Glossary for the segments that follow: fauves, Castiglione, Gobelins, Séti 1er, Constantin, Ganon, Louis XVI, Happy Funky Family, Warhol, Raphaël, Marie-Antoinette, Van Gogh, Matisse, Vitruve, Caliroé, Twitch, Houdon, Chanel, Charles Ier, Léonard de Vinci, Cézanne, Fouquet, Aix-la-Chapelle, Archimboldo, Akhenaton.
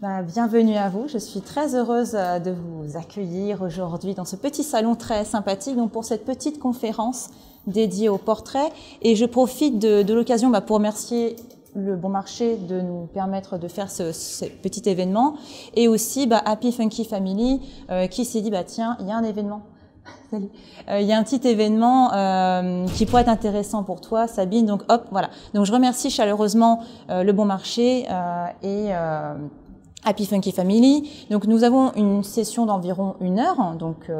Bienvenue à vous, je suis très heureuse de vous accueillir aujourd'hui dans ce petit salon très sympathique donc pour cette petite conférence dédiée au portrait. Et je profite de l'occasion pour remercier le Bon Marché de nous permettre de faire ce petit événement et aussi Happy Funky Family qui s'est dit tiens, il y a un événement. Salut. Il y a un petit événement qui pourrait être intéressant pour toi, Sabine. Donc hop, voilà. Donc je remercie chaleureusement le Bon Marché et Happy Funky Family. Donc nous avons une session d'environ 1 heure. Donc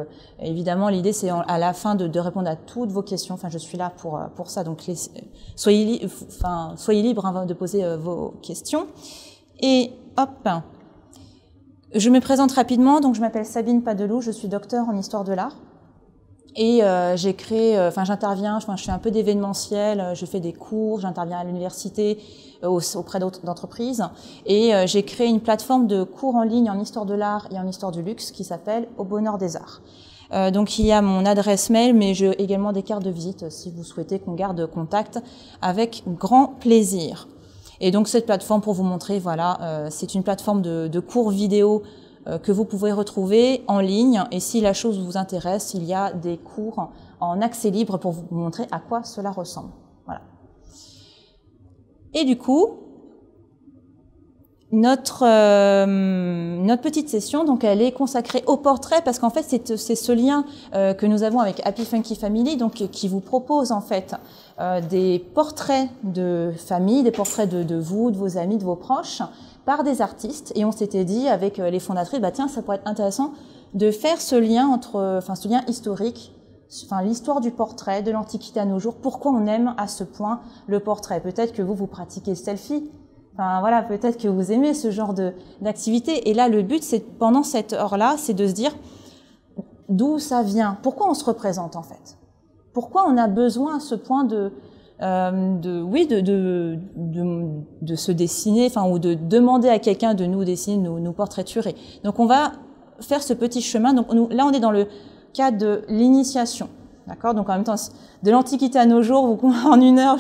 évidemment l'idée c'est à la fin de répondre à toutes vos questions. Enfin je suis là pour ça. Donc soyez libres de poser vos questions. Et hop. Je me présente rapidement. Donc je m'appelle Sabine Padelou. Je suis docteur en histoire de l'art. Et j'ai créé, je fais un peu d'événementiel, je fais des cours, j'interviens à l'université auprès d'entreprises. Et j'ai créé une plateforme de cours en ligne en histoire de l'art et en histoire du luxe qui s'appelle Au bonheur des arts. Donc il y a mon adresse mail, mais j'ai également des cartes de visite si vous souhaitez qu'on garde contact avec grand plaisir. Et donc cette plateforme, pour vous montrer, voilà, c'est une plateforme de cours vidéo que vous pouvez retrouver en ligne. Et si la chose vous intéresse, il y a des cours en accès libre pour vous montrer à quoi cela ressemble. Voilà. Et du coup, notre petite session, donc, elle est consacrée au portrait parce qu'en fait, c'est ce lien que nous avons avec Happy Funky Family, donc qui vous propose en fait des portraits de famille, des portraits de vous, de vos amis, de vos proches, par des artistes. Et on s'était dit avec les fondatrices, tiens, ça pourrait être intéressant de faire ce lien entre, ce lien historique, l'histoire du portrait, de l'Antiquité à nos jours. Pourquoi on aime à ce point le portrait? Peut-être que vous pratiquez le selfie. Voilà, peut-être que vous aimez ce genre d'activité. Et là, le but, c'est pendant cette heure-là, c'est de se dire d'où ça vient, pourquoi on se représente en fait, pourquoi on a besoin à ce point de se dessiner, ou de demander à quelqu'un de nous dessiner, nous portraiturer. Donc on va faire ce petit chemin. Donc là on est dans le cadre de l'initiation, d'accord. Donc en même temps de l'Antiquité à nos jours, vous en 1 heure,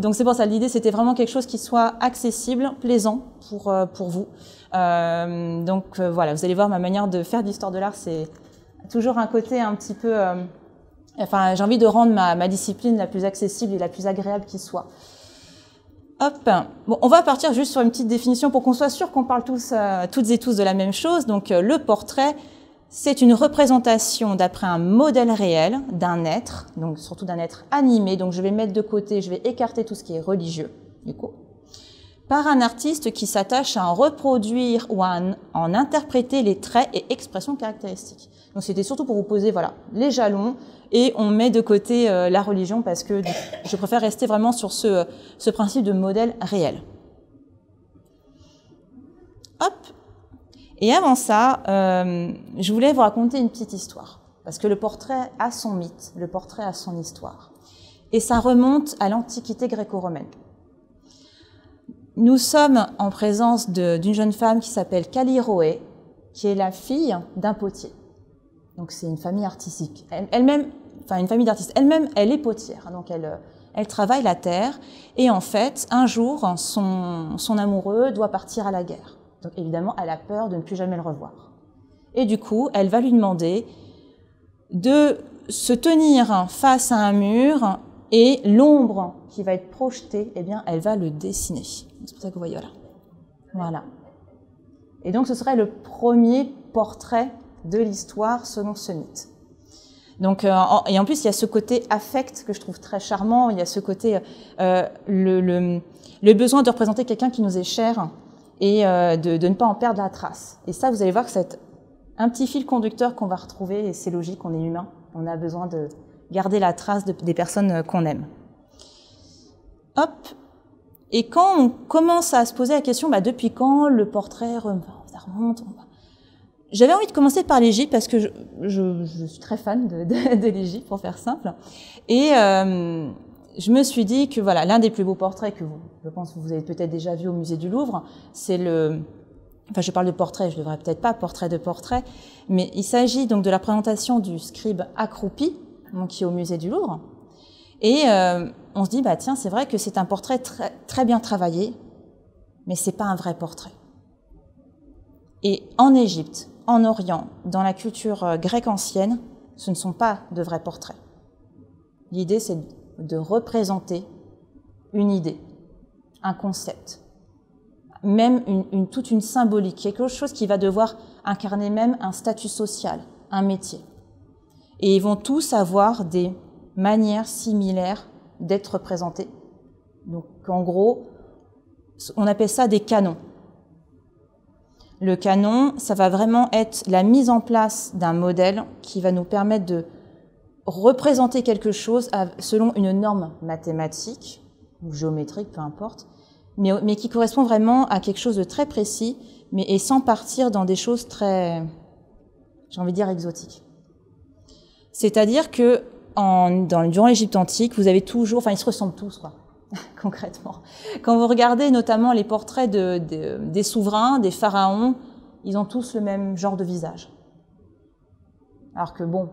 donc c'est pour ça l'idée, c'était vraiment quelque chose qui soit accessible, plaisant pour vous. Donc voilà, vous allez voir ma manière de faire de l'histoire de l'art, c'est toujours un côté un petit peu j'ai envie de rendre ma discipline la plus accessible et la plus agréable qui soit. Hop. Bon, on va partir juste sur une petite définition pour qu'on soit sûr qu'on parle toutes et tous de la même chose. Donc, le portrait, c'est une représentation d'après un modèle réel d'un être, donc surtout d'un être animé. Donc, je vais mettre de côté, je vais écarter tout ce qui est religieux, du coup, par un artiste qui s'attache à en reproduire ou à en interpréter les traits et expressions caractéristiques. Donc c'était surtout pour vous poser les jalons, et on met de côté la religion parce que je préfère rester vraiment sur ce principe de modèle réel. Hop. Et avant ça, je voulais vous raconter une petite histoire parce que le portrait a son mythe, le portrait a son histoire, et ça remonte à l'Antiquité gréco-romaine. Nous sommes en présence d'une jeune femme qui s'appelle Caliroé, qui est la fille d'un potier. Donc c'est une famille artistique. Elle-même, une famille d'artistes. Elle-même, elle est potière. Donc elle travaille la terre. Et en fait, un jour, son amoureux doit partir à la guerre. Donc évidemment, elle a peur de ne plus jamais le revoir. Et du coup, elle va lui demander de se tenir face à un mur, et l'ombre qui va être projetée, elle va le dessiner. C'est pour ça que vous voyez, voilà. Et donc, ce serait le premier portrait de l'histoire selon ce mythe. Donc, et en plus, il y a ce côté affect que je trouve très charmant. Il y a ce côté, le besoin de représenter quelqu'un qui nous est cher et de ne pas en perdre la trace. Et ça, vous allez voir que c'est un petit fil conducteur qu'on va retrouver. Et c'est logique, on est humain. On a besoin de garder la trace des personnes qu'on aime. Hop. Et quand on commence à se poser la question, depuis quand le portrait remonte? J'avais envie de commencer par l'Égypte parce que je suis très fan de l'Égypte, pour faire simple. Et je me suis dit que l'un des plus beaux portraits que je pense que vous avez peut-être déjà vu au musée du Louvre, c'est le... Enfin, je parle de portrait, je ne devrais peut-être pas, portrait de portrait, mais il s'agit donc de la présentation du scribe accroupi, qui est au musée du Louvre. Et on se dit, tiens, c'est vrai que c'est un portrait très, très bien travaillé, mais c'est pas un vrai portrait. Et en Égypte, en Orient, dans la culture grecque ancienne, ce ne sont pas de vrais portraits. L'idée, c'est de représenter une idée, un concept, même toute une symbolique, quelque chose qui va devoir incarner même un statut social, un métier. Et ils vont tous avoir des manières similaires d'être représentés. Donc en gros, on appelle ça des canons. Le canon, ça va vraiment être la mise en place d'un modèle qui va nous permettre de représenter quelque chose selon une norme mathématique ou géométrique, peu importe, mais qui correspond vraiment à quelque chose de très précis, et sans partir dans des choses très, j'ai envie de dire, exotiques. C'est-à-dire que durant l'Égypte antique, vous avez toujours, enfin ils se ressemblent tous, quoi, concrètement. Quand vous regardez notamment les portraits des souverains, des pharaons, ils ont tous le même genre de visage. Alors que bon,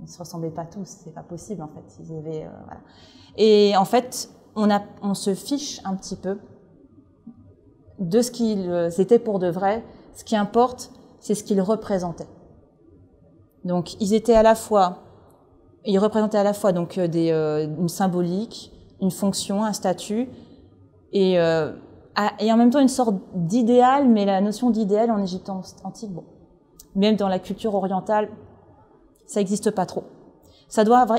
ils ne se ressemblaient pas tous, c'est pas possible en fait. Ils avaient, voilà. Et en fait, on se fiche un petit peu de ce qu'ils étaient pour de vrai. Ce qui importe, c'est ce qu'ils représentaient. Donc, ils représentaient à la fois donc une symbolique, une fonction, un statut, et en même temps une sorte d'idéal, mais la notion d'idéal en Égypte antique, bon, même dans la culture orientale, ça n'existe pas trop.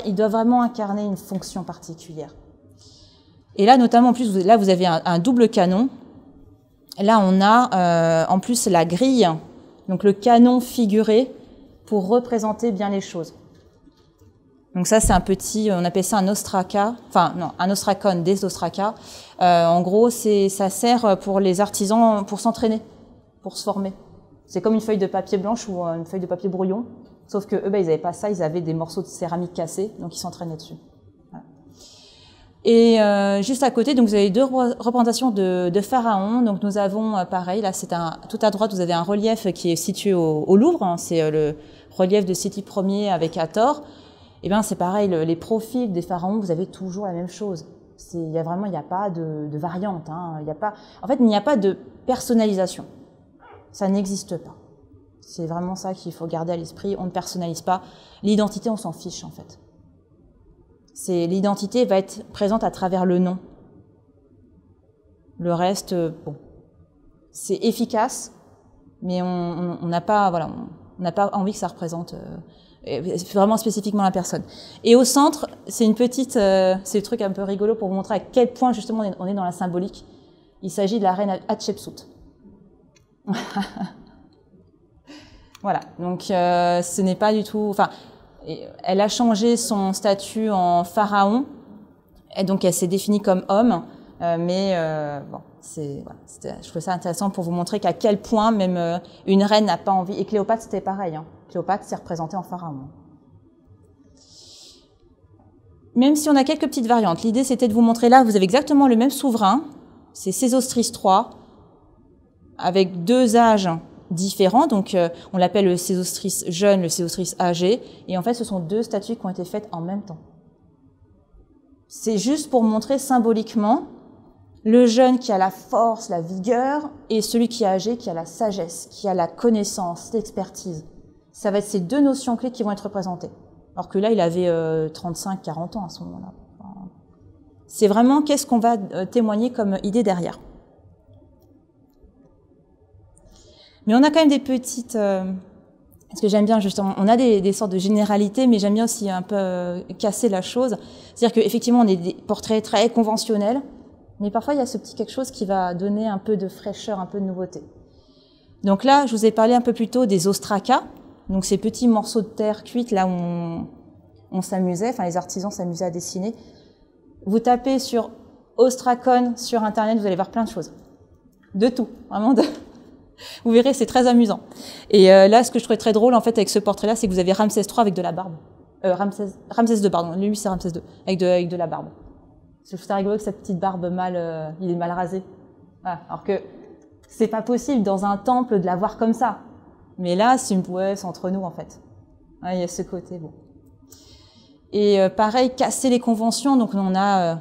Il doit vraiment incarner une fonction particulière. Et là, notamment, en plus, là, vous avez un double canon. Là, on a en plus la grille, donc le canon figuré pour représenter bien les choses. Donc ça, c'est un petit, on appelle ça un ostraca, enfin non, un ostracon, des ostracas. En gros, ça sert pour les artisans pour s'entraîner, pour se former. C'est comme une feuille de papier blanche ou une feuille de papier brouillon, sauf que eux, ben, ils n'avaient pas ça, ils avaient des morceaux de céramique cassés, donc ils s'entraînaient dessus. Voilà. Et juste à côté, donc vous avez deux représentations de pharaons. Donc nous avons, pareil, là, tout à droite, vous avez un relief qui est situé au Louvre, hein, c'est le relief de Séti 1er avec Hathor. Eh bien, c'est pareil, les profils des pharaons, vous avez toujours la même chose. Il n'y a pas de variante. Hein, en fait, il n'y a pas de personnalisation. Ça n'existe pas. C'est vraiment ça qu'il faut garder à l'esprit. On ne personnalise pas. L'identité, on s'en fiche, en fait. L'identité va être présente à travers le nom. Le reste, bon, c'est efficace, mais on n'a pas, voilà, on n'a pas envie que ça représente... vraiment spécifiquement la personne. Et au centre, c'est une petite, c'est le truc un peu rigolo pour vous montrer à quel point justement on est dans la symbolique. Il s'agit de la reine Hatshepsut. Voilà. Donc, ce n'est pas du tout. Enfin, elle a changé son statut en pharaon, et donc elle s'est définie comme homme. Bon, voilà, je trouve ça intéressant pour vous montrer qu'à quel point même une reine n'a pas envie. Et Cléopâtre, c'était pareil. Hein. Cléopâtre s'est représentée en pharaon. Même si on a quelques petites variantes, l'idée c'était de vous montrer là, vous avez exactement le même souverain, c'est Sésostris III, avec deux âges différents, donc on l'appelle le Sésostris jeune, le Sésostris âgé, et en fait ce sont deux statues qui ont été faites en même temps. C'est juste pour montrer symboliquement le jeune qui a la force, la vigueur, et celui qui est âgé, qui a la sagesse, qui a la connaissance, l'expertise. Ça va être ces deux notions clés qui vont être représentées. Alors que là, il avait 35-40 ans à ce moment-là. C'est vraiment qu'est-ce qu'on va témoigner comme idée derrière. Mais on a quand même des petites... Parce que j'aime bien, justement, on a des sortes de généralités, mais j'aime bien aussi un peu casser la chose. C'est-à-dire qu'effectivement, on est des portraits très conventionnels, mais parfois, il y a ce petit quelque chose qui va donner un peu de fraîcheur, un peu de nouveauté. Donc là, je vous ai parlé un peu plus tôt des ostracas. Donc ces petits morceaux de terre cuite, là où on s'amusait, enfin les artisans s'amusaient à dessiner. Vous tapez sur ostracon sur internet, vous allez voir plein de choses. De tout, vraiment de... Vous verrez, c'est très amusant. Et là, ce que je trouvais très drôle en fait avec ce portrait-là, c'est que vous avez Ramsès III avec de la barbe. Ramsès II, pardon, lui c'est Ramsès II, avec de la barbe. Je trouve ça rigolo que cette petite barbe il est mal rasé. Voilà. Alors que c'est pas possible dans un temple de la voir comme ça. Mais là, c'est une prouesse entre nous, en fait. Il y a ce côté, bon. Et pareil, casser les conventions. Donc, on a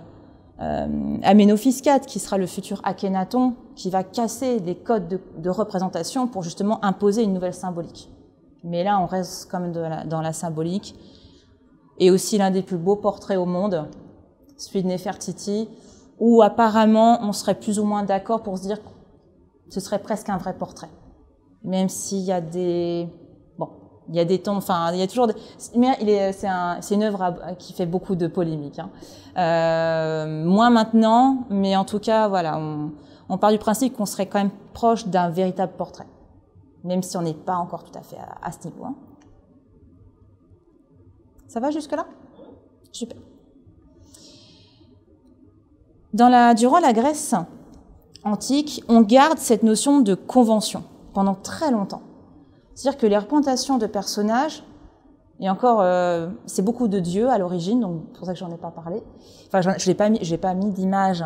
Aménophis IV, qui sera le futur Akhenaton, qui va casser les codes de représentation pour justement imposer une nouvelle symbolique. Mais là, on reste comme dans la symbolique. Et aussi l'un des plus beaux portraits au monde, celui de Néfertiti, où apparemment on serait plus ou moins d'accord pour se dire que ce serait presque un vrai portrait. Même s'il y a des... Bon, il y a des tombes, enfin, il y a toujours des... Mais c'est une œuvre qui fait beaucoup de polémiques. Hein. Moins maintenant, mais en tout cas, voilà, on part du principe qu'on serait quand même proche d'un véritable portrait. Même si on n'est pas encore tout à fait à ce niveau. Hein. Ça va jusque-là? Super. Durant la Grèce antique, on garde cette notion de convention pendant très longtemps. C'est-à-dire que les représentations de personnages, et encore, c'est beaucoup de dieux à l'origine, donc c'est pour ça que j'en ai pas parlé. Enfin, je n'ai pas mis d'image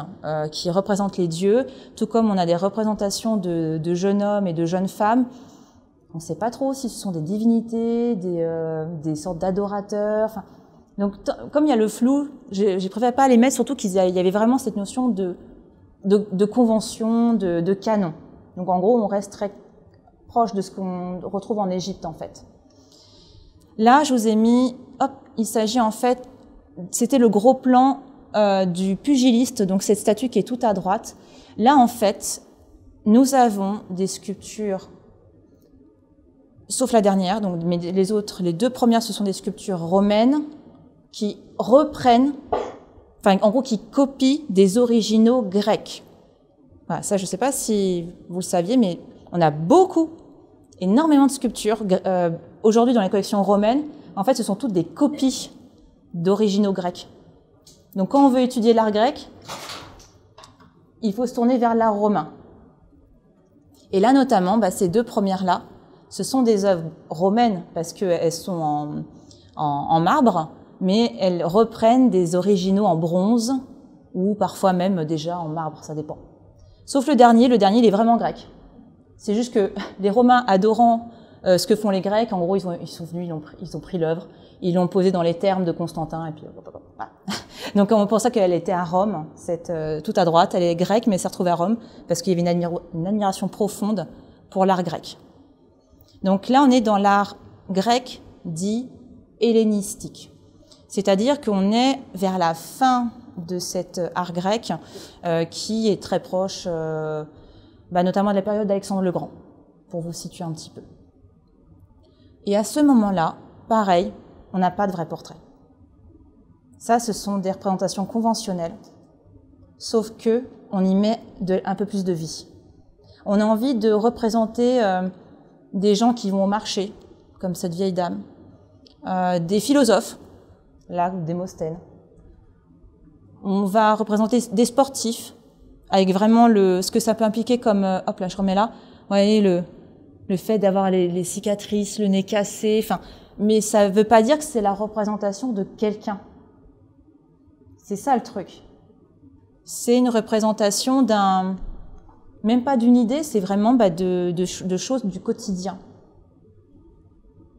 qui représente les dieux, tout comme on a des représentations de jeunes hommes et de jeunes femmes. On ne sait pas trop si ce sont des divinités, des sortes d'adorateurs. Donc, comme il y a le flou, je préfère pas les mettre, surtout qu'il y avait vraiment cette notion de convention, de canon. Donc, en gros, on reste très proche de ce qu'on retrouve en Égypte, en fait. Là, je vous ai mis, hop, il s'agit en fait, c'était le gros plan du pugiliste, donc cette statue qui est tout à droite. Là, en fait, nous avons des sculptures, sauf la dernière, donc, mais les deux premières, ce sont des sculptures romaines, qui reprennent, enfin en gros qui copient des originaux grecs. Voilà, ça je ne sais pas si vous le saviez, mais on a énormément de sculptures aujourd'hui dans les collections romaines. En fait, ce sont toutes des copies d'originaux grecs. Donc quand on veut étudier l'art grec, il faut se tourner vers l'art romain. Et là notamment, bah, ces deux premières-là, ce sont des œuvres romaines parce qu'elles sont en marbre, mais elles reprennent des originaux en bronze ou parfois même déjà en marbre, ça dépend. Sauf le dernier il est vraiment grec. C'est juste que les Romains adorant ce que font les Grecs, en gros ils sont venus, ils ont pris l'œuvre, ils l'ont posée dans les thermes de Constantin et puis voilà. Donc on pensait qu'elle était à Rome, tout à droite, elle est grecque mais elle s'est retrouvée à Rome parce qu'il y avait une admiration profonde pour l'art grec. Donc là on est dans l'art grec dit hellénistique. C'est-à-dire qu'on est vers la fin de cet art grec qui est très proche, notamment de la période d'Alexandre le Grand, pour vous situer un petit peu. Et à ce moment-là, pareil, on n'a pas de vrai portrait. Ça, ce sont des représentations conventionnelles, sauf que on y met un peu plus de vie. On a envie de représenter des gens qui vont au marché, comme cette vieille dame, des philosophes, là, Démosthène. On va représenter des sportifs avec vraiment ce que ça peut impliquer comme... Hop là, je remets là. Vous voyez, le fait d'avoir les cicatrices, le nez cassé. Enfin, mais ça ne veut pas dire que c'est la représentation de quelqu'un. C'est ça le truc. C'est une représentation même pas d'une idée, c'est vraiment de choses du quotidien.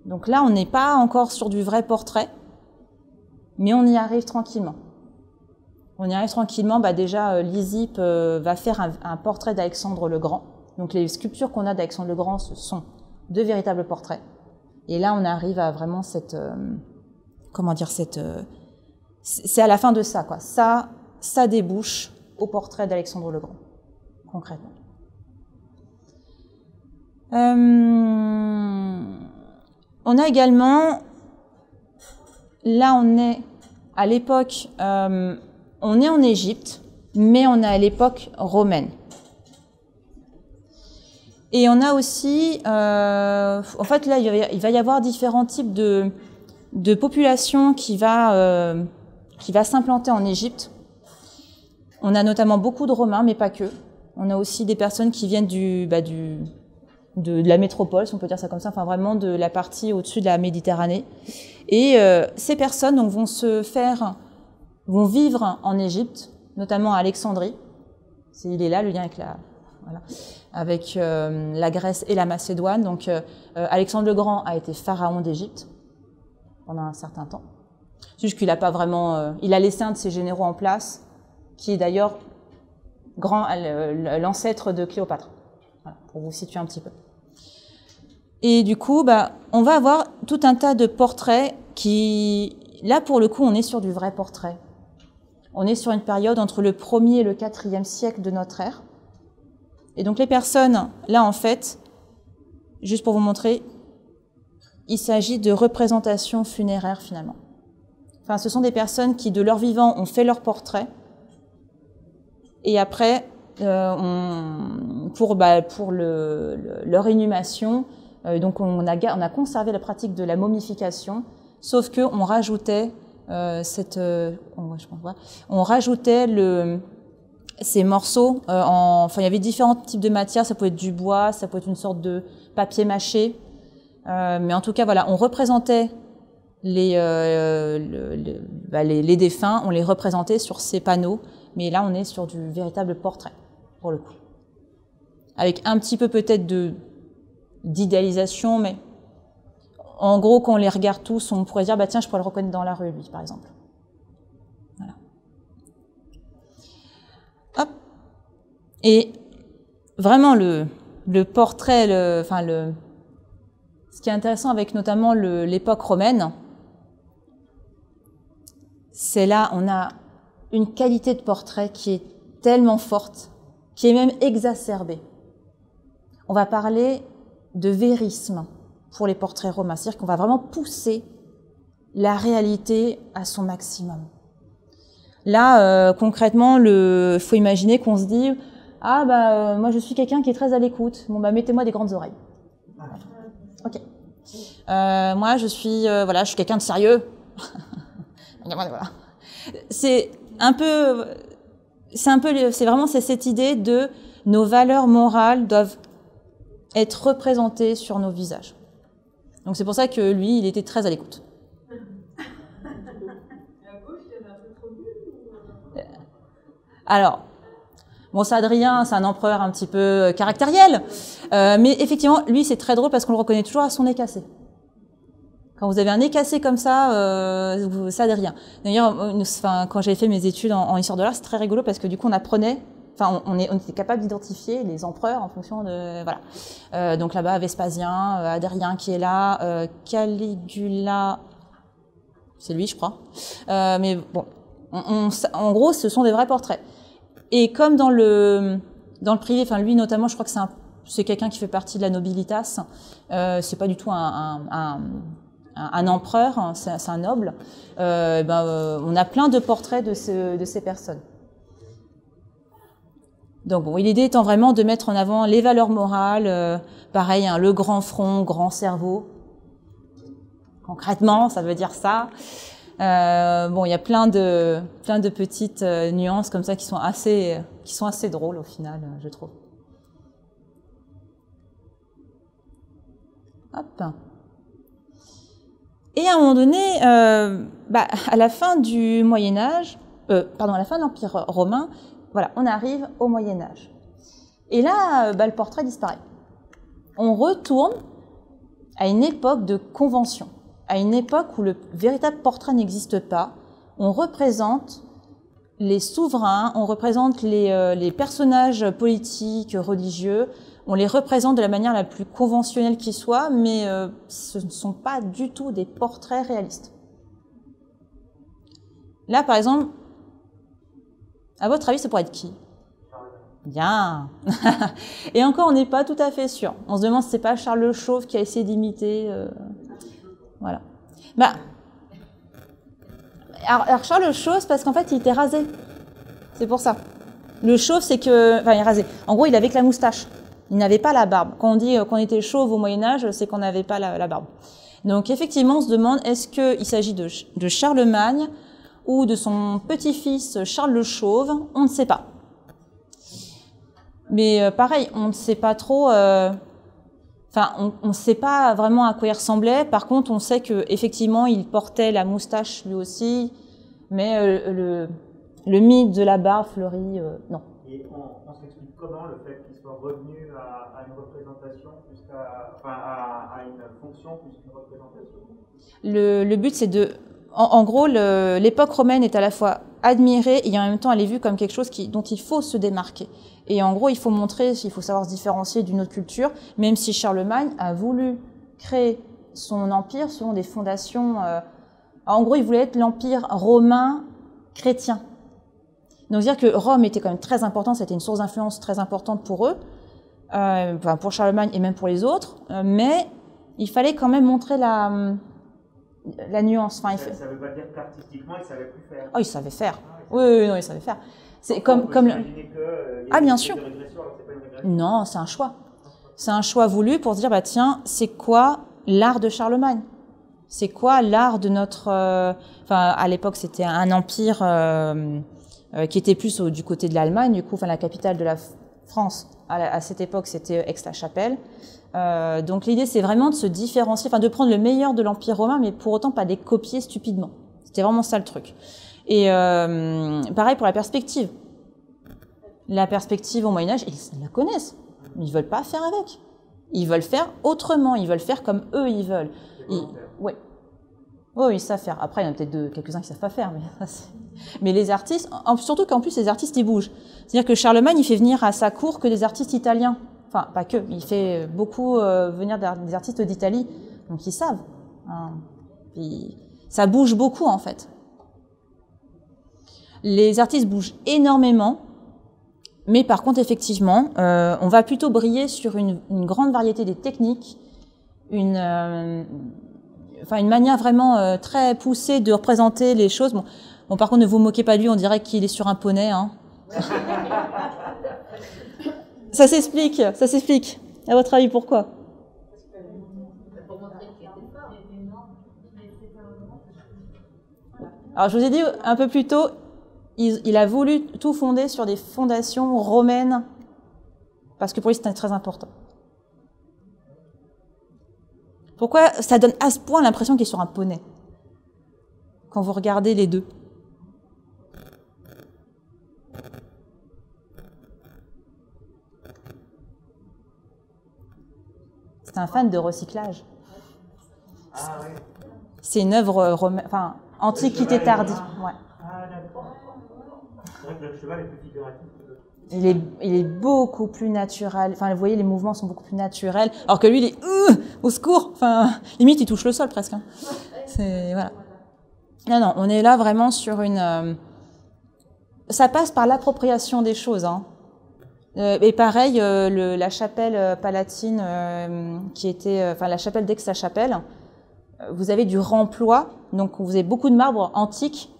Donc là, on n'est pas encore sur du vrai portrait. Mais on y arrive tranquillement. On y arrive tranquillement. Bah déjà, Lizip va faire un portrait d'Alexandre le Grand. Donc les sculptures qu'on a d'Alexandre le Grand, ce sont de véritables portraits. Et là, on arrive à vraiment c'est à la fin de ça, quoi. Ça débouche au portrait d'Alexandre le Grand, concrètement. On a également... Là, on est à l'époque, on est en Égypte, mais on est à l'époque romaine. Et on a aussi, en fait, là, il va y avoir différents types de populations qui va s'implanter en Égypte. On a notamment beaucoup de Romains, mais pas que. On a aussi des personnes qui viennent de la métropole, si on peut dire ça comme ça, enfin vraiment de la partie au-dessus de la Méditerranée. Et ces personnes donc, vont vivre en Égypte, notamment à Alexandrie. Il est là le lien avec la Grèce et la Macédoine. Donc Alexandre le Grand a été pharaon d'Égypte pendant un certain temps. C'est juste qu'il a laissé un de ses généraux en place, qui est d'ailleurs l'ancêtre de Cléopâtre. Voilà, pour vous situer un petit peu. Et du coup, bah, on va avoir tout un tas de portraits qui... Là, pour le coup, on est sur du vrai portrait. On est sur une période entre le 1er et le 4e siècle de notre ère. Et donc, les personnes, là, en fait, juste pour vous montrer, il s'agit de représentations funéraires, finalement. Enfin, ce sont des personnes qui, de leur vivant, ont fait leur portrait. Et après, pour leur inhumation, donc on a conservé la pratique de la momification, sauf qu'on rajoutait ces morceaux. Enfin, il y avait différents types de matières. Ça pouvait être du bois, ça pouvait être une sorte de papier mâché. Mais en tout cas, voilà, on représentait les défunts. On les représentait sur ces panneaux. Mais là, on est sur du véritable portrait, pour le coup. Avec un petit peu peut-être d'idéalisation, mais en gros, quand on les regarde tous, on pourrait dire, bah tiens, je pourrais le reconnaître dans la rue, lui, par exemple. Voilà. Hop. Et vraiment, ce qui est intéressant avec notamment l'époque romaine, c'est là, on a une qualité de portrait qui est tellement forte, qui est même exacerbée. On va parler de vérisme pour les portraits romains, c'est-à-dire qu'on va vraiment pousser la réalité à son maximum. Là, concrètement, il faut imaginer qu'on se dit « Ah, bah, moi, je suis quelqu'un qui est très à l'écoute. Bon, bah, mettez-moi des grandes oreilles. » Ok. Moi, je suis quelqu'un de sérieux. Voilà. C'est vraiment cette idée de nos valeurs morales doivent être représentées sur nos visages. Donc c'est pour ça que lui, il était très à l'écoute. Alors, bon, c'est Adrien, c'est un empereur un petit peu caractériel, mais effectivement, lui, c'est très drôle parce qu'on le reconnaît toujours à son nez cassé. Quand vous avez un nez cassé comme ça, ça n'est rien. D'ailleurs, quand j'avais fait mes études en histoire de l'art, c'est très rigolo parce que du coup, on apprenait, enfin, on était capable d'identifier les empereurs en fonction de, voilà. Donc là-bas, Vespasien, Adrien qui est là, Caligula, c'est lui, je crois. Mais bon, en gros, ce sont des vrais portraits. Et comme dans le privé, enfin lui notamment, je crois que c'est quelqu'un qui fait partie de la nobilitas. C'est pas du tout un empereur, c'est un noble, on a plein de portraits de ces personnes. Donc bon, l'idée étant vraiment de mettre en avant les valeurs morales, pareil, hein, le grand front, grand cerveau. Concrètement, ça veut dire ça. Bon, il y a plein de petites nuances comme ça qui sont assez drôles au final, je trouve. Hop. Et à un moment donné, à la fin du Moyen Âge, à la fin de l'Empire romain, voilà, on arrive au Moyen Âge. Et là, le portrait disparaît. On retourne à une époque de convention, à une époque où le véritable portrait n'existe pas. On représente les souverains, on représente les personnages politiques, religieux. On les représente de la manière la plus conventionnelle qui soit, mais ce ne sont pas du tout des portraits réalistes. Là, par exemple, à votre avis, ça pourrait être qui? Bien. Et encore, on n'est pas tout à fait sûr. On se demande si c'est pas Charles le Chauve qui a essayé d'imiter. Voilà. Bah, alors Charles le Chauve, parce qu'en fait, il était rasé. C'est pour ça. Le chauve, c'est que, enfin, il est rasé. En gros, il avait que la moustache. Il n'avait pas la barbe. Quand on dit qu'on était chauve au Moyen-Âge, c'est qu'on n'avait pas la barbe. Donc effectivement, on se demande, est-ce qu'il s'agit de Charlemagne ou de son petit-fils Charles le Chauve? On ne sait pas. Mais pareil, on ne sait pas trop... on ne sait pas vraiment à quoi il ressemblait. Par contre, on sait qu'effectivement, il portait la moustache lui aussi. Mais le mythe de la barbe fleurie, non. Et on s'explique comment le fait qu'il soit revenu à une représentation, à une fonction plus qu'une représentation? Le but, c'est de en gros, l'époque romaine est à la fois admirée et en même temps elle est vue comme quelque chose dont il faut se démarquer. Et en gros, il faut montrer, il faut savoir se différencier d'une autre culture, même si Charlemagne a voulu créer son empire selon des fondations... en gros, il voulait être l'empire romain chrétien. Donc dire que Rome était quand même très importante, c'était une source d'influence très importante pour eux, pour Charlemagne et même pour les autres, mais il fallait quand même montrer la nuance. Enfin, ça ne veut pas dire qu'artistiquement, il savait plus faire. Oh, il savait faire. Ah, il savait. Oui, oui, non, il savait faire. C'est comme le... ah, bien sûr. Non, c'est un choix. C'est un choix voulu pour se dire, bah, tiens, c'est quoi l'art de Charlemagne? C'est quoi l'art de notre... Enfin, à l'époque, c'était un empire qui était plus du côté de l'Allemagne, du coup, enfin, la capitale de la France, à cette époque, c'était Aix-la-Chapelle. Donc l'idée, c'est vraiment de se différencier, enfin de prendre le meilleur de l'Empire romain, mais pour autant pas les copier stupidement. C'était vraiment ça le truc. Et pareil pour la perspective. La perspective au Moyen-Âge, ils la connaissent, mais ils veulent pas faire avec. Ils veulent faire autrement, ils veulent faire comme eux, ils veulent. Oui, oh, ils savent faire. Après, il y en a peut-être quelques-uns qui savent pas faire, mais... Mais les artistes, surtout qu'en plus, les artistes, ils bougent. C'est-à-dire que Charlemagne, il fait venir à sa cour que des artistes italiens. Enfin, pas que, mais il fait beaucoup venir des artistes d'Italie. Donc, ils savent. Hein. Puis, ça bouge beaucoup, en fait. Les artistes bougent énormément. Mais par contre, effectivement, on va plutôt briller sur une grande variété des techniques, une manière vraiment très poussée de représenter les choses. Bon, par contre, ne vous moquez pas de lui, on dirait qu'il est sur un poney. Hein. Ça s'explique, ça s'explique. À votre avis, pourquoi? Alors, je vous ai dit un peu plus tôt, il a voulu tout fonder sur des fondations romaines, parce que pour lui, c'était très important. Pourquoi ça donne à ce point l'impression qu'il est sur un poney, quand vous regardez les deux? C'est un fan de recyclage. Ah, oui. C'est une œuvre romaine, enfin, antiquité tardive. Ouais. Ah, d'accord. C'est vrai que le cheval est plus figuratif. Il est beaucoup plus naturel. Enfin, vous voyez, les mouvements sont beaucoup plus naturels. Alors que lui, il est au secours. Enfin, limite, il touche le sol presque. Hein. C'est voilà. Non, non, on est là vraiment sur une. Ça passe par l'appropriation des choses. Hein. Et pareil, la chapelle palatine, qui était, enfin, la chapelle d'Aix-la-Chapelle, vous avez du remploi. Donc, vous avez beaucoup de marbre antique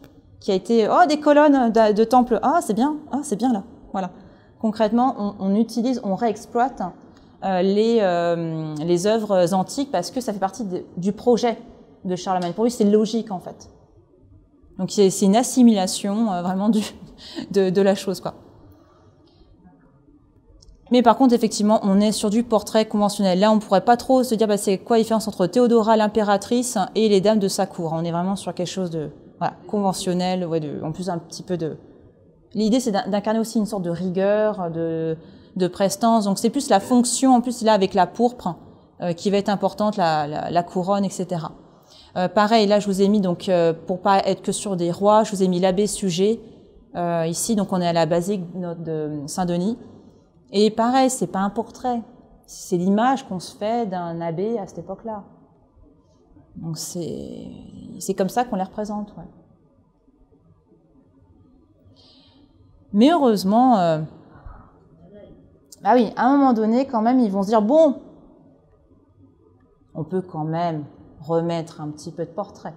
qui a été, oh, des colonnes de temples. Ah, c'est bien. Ah, c'est bien là. Voilà. Concrètement, on utilise, on réexploite les œuvres antiques parce que ça fait partie du projet de Charlemagne. Pour lui, c'est logique en fait. Donc c'est une assimilation vraiment de la chose, quoi. Mais par contre, effectivement, on est sur du portrait conventionnel. Là, on ne pourrait pas trop se dire, bah, c'est quoi la différence entre Théodora, l'impératrice, et les dames de sa cour. On est vraiment sur quelque chose de voilà, conventionnel, ouais, en plus un petit peu de... L'idée, c'est d'incarner aussi une sorte de rigueur, de prestance. Donc, c'est plus la fonction, en plus, là, avec la pourpre, qui va être importante, la couronne, etc. Pareil, là, je vous ai mis, donc, pour pas être que sur des rois, je vous ai mis l'abbé sujet, ici. Donc, on est à la basilique de Saint-Denis. Et pareil, c'est pas un portrait. C'est l'image qu'on se fait d'un abbé à cette époque-là. Donc, c'est comme ça qu'on les représente, ouais. Mais heureusement, ah oui, à un moment donné, quand même, ils vont se dire, bon, on peut quand même remettre un petit peu de portrait.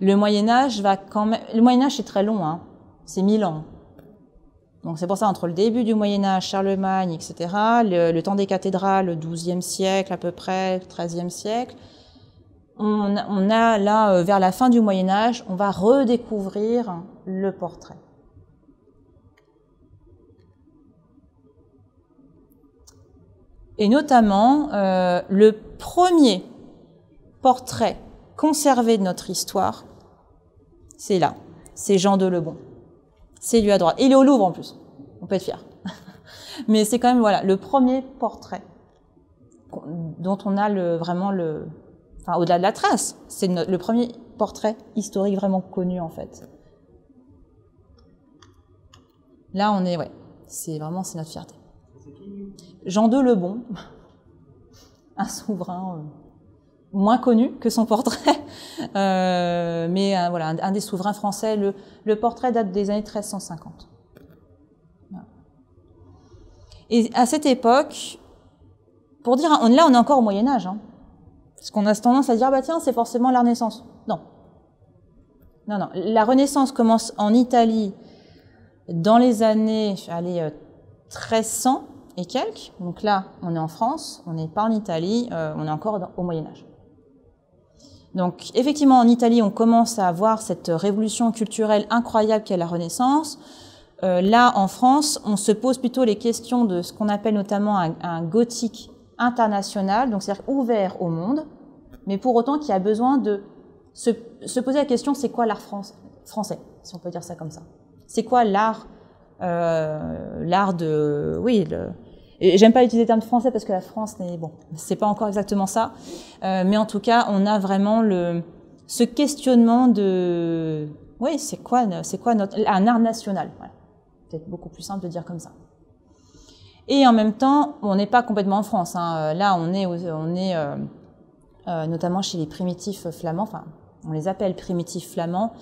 Le Moyen-Âge va quand même... Le Moyen-Âge, c'est très long, hein. C'est 1000 ans. Donc c'est pour ça, entre le début du Moyen-Âge, Charlemagne, etc., le temps des cathédrales, le XIIe siècle à peu près, le XIIIe siècle, on a là, vers la fin du Moyen-Âge, on va redécouvrir le portrait. Et notamment, le premier portrait conservé de notre histoire, c'est là, c'est Jean II le Bon. C'est lui à droite. Il est au Louvre en plus, on peut être fier. Mais c'est quand même voilà, le premier portrait dont on a vraiment, enfin, au-delà de la trace, c'est le premier portrait historique vraiment connu en fait. Là on est, ouais, c'est vraiment, c'est notre fierté. Jean II le Bon, un souverain moins connu que son portrait, mais voilà, un des souverains français. Le portrait date des années 1350. Voilà. Et à cette époque, pour dire, là on est encore au Moyen-Âge, hein, parce qu'on a tendance à dire, bah tiens, c'est forcément la Renaissance. Non. Non, non. La Renaissance commence en Italie dans les années, allez, 1300 et quelques. Donc là, on est en France, on n'est pas en Italie, on est encore au Moyen-Âge. Donc effectivement, en Italie, on commence à avoir cette révolution culturelle incroyable qu'est la Renaissance. Là, en France, on se pose plutôt les questions de ce qu'on appelle notamment un gothique international, donc c'est-à-dire ouvert au monde, mais pour autant qui a besoin de se poser la question, c'est quoi l'art français, si on peut dire ça comme ça. C'est quoi l'art, j'aime pas utiliser le terme français parce que la France n'est, bon, c'est pas encore exactement ça, mais en tout cas, on a vraiment ce questionnement de, oui, c'est quoi un art national, voilà. Peut-être beaucoup plus simple de dire comme ça. Et en même temps, on n'est pas complètement en France, hein. Là on est notamment chez les primitifs flamands, enfin on les appelle primitifs flamands,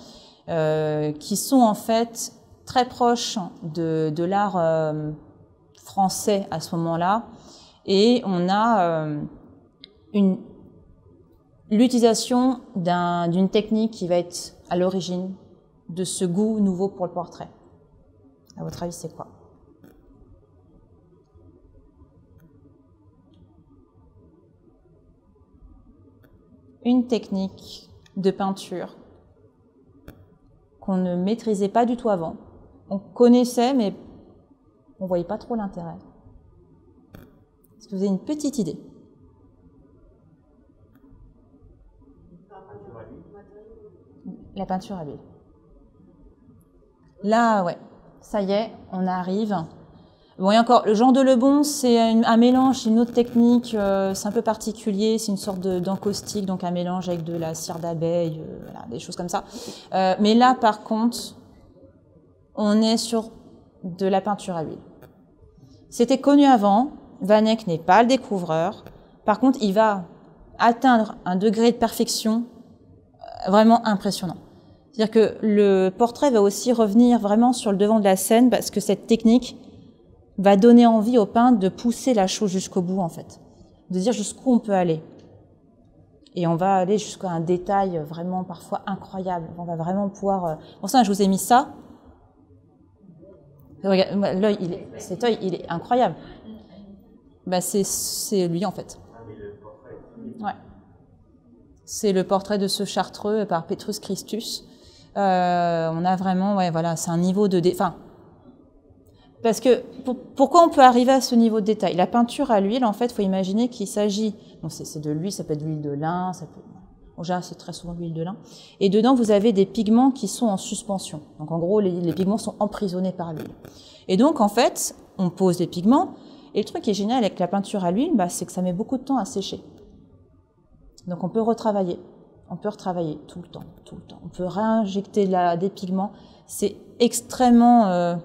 qui sont en fait très proches de l'art français à ce moment-là, et on a l'utilisation d'une technique qui va être à l'origine de ce goût nouveau pour le portrait. À votre avis, c'est quoi? Une technique de peinture qu'on ne maîtrisait pas du tout avant. On connaissait, mais on ne voyait pas trop l'intérêt. Est-ce que vous avez une petite idée? La peinture à l'huile. Là, ouais, ça y est, on arrive. Bon, et encore, le Jean de Le Bon, c'est un mélange, une autre technique, c'est un peu particulier, c'est une sorte d'encaustique, donc un mélange avec de la cire d'abeille, voilà, des choses comme ça. Mais là, par contre, on est sur de la peinture à l'huile. C'était connu avant, Van Eyck n'est pas le découvreur, par contre, il va atteindre un degré de perfection vraiment impressionnant. C'est-à-dire que le portrait va aussi revenir vraiment sur le devant de la scène, parce que cette technique va donner envie au peintre de pousser la chose jusqu'au bout, en fait. De dire jusqu'où on peut aller. Et on va aller jusqu'à un détail vraiment parfois incroyable. On va vraiment pouvoir... Pour ça, je vous ai mis ça. L'œil, cet œil, il est incroyable. Bah, c'est lui, en fait. Ouais. C'est le portrait de ce Chartreux par Petrus Christus. On a vraiment... Ouais, voilà, c'est un niveau de... Parce que, pourquoi on peut arriver à ce niveau de détail? La peinture à l'huile, en fait, il faut imaginer qu'il s'agit... Bon, c'est de l'huile, ça peut être de l'huile de lin, ça peut... Bon, c'est très souvent de l'huile de lin. Et dedans, vous avez des pigments qui sont en suspension. Donc, en gros, les pigments sont emprisonnés par l'huile. Et donc, en fait, on pose des pigments. Et le truc qui est génial avec la peinture à l'huile, bah, c'est que ça met beaucoup de temps à sécher. Donc, on peut retravailler. On peut retravailler tout le temps, tout le temps. On peut réinjecter des pigments. C'est extrêmement...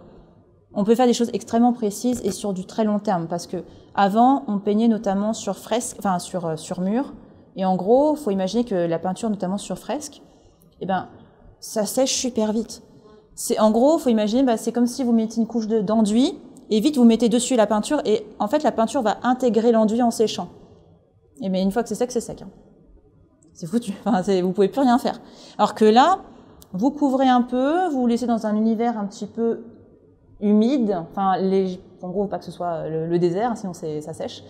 On peut faire des choses extrêmement précises et sur du très long terme, parce que avant on peignait notamment sur fresque, enfin sur mur, et en gros, faut imaginer que la peinture, notamment sur fresque, eh ben, ça sèche super vite. C'est en gros, faut imaginer, bah, c'est comme si vous mettiez une couche d'enduit et vite vous mettez dessus la peinture, et en fait la peinture va intégrer l'enduit en séchant. Et mais une fois que c'est sec, hein. C'est foutu. Enfin, vous pouvez plus rien faire. Alors que là, vous couvrez un peu, vous laissez dans un univers un petit peu humide, enfin, en gros, pas que ce soit le désert, sinon ça sèche.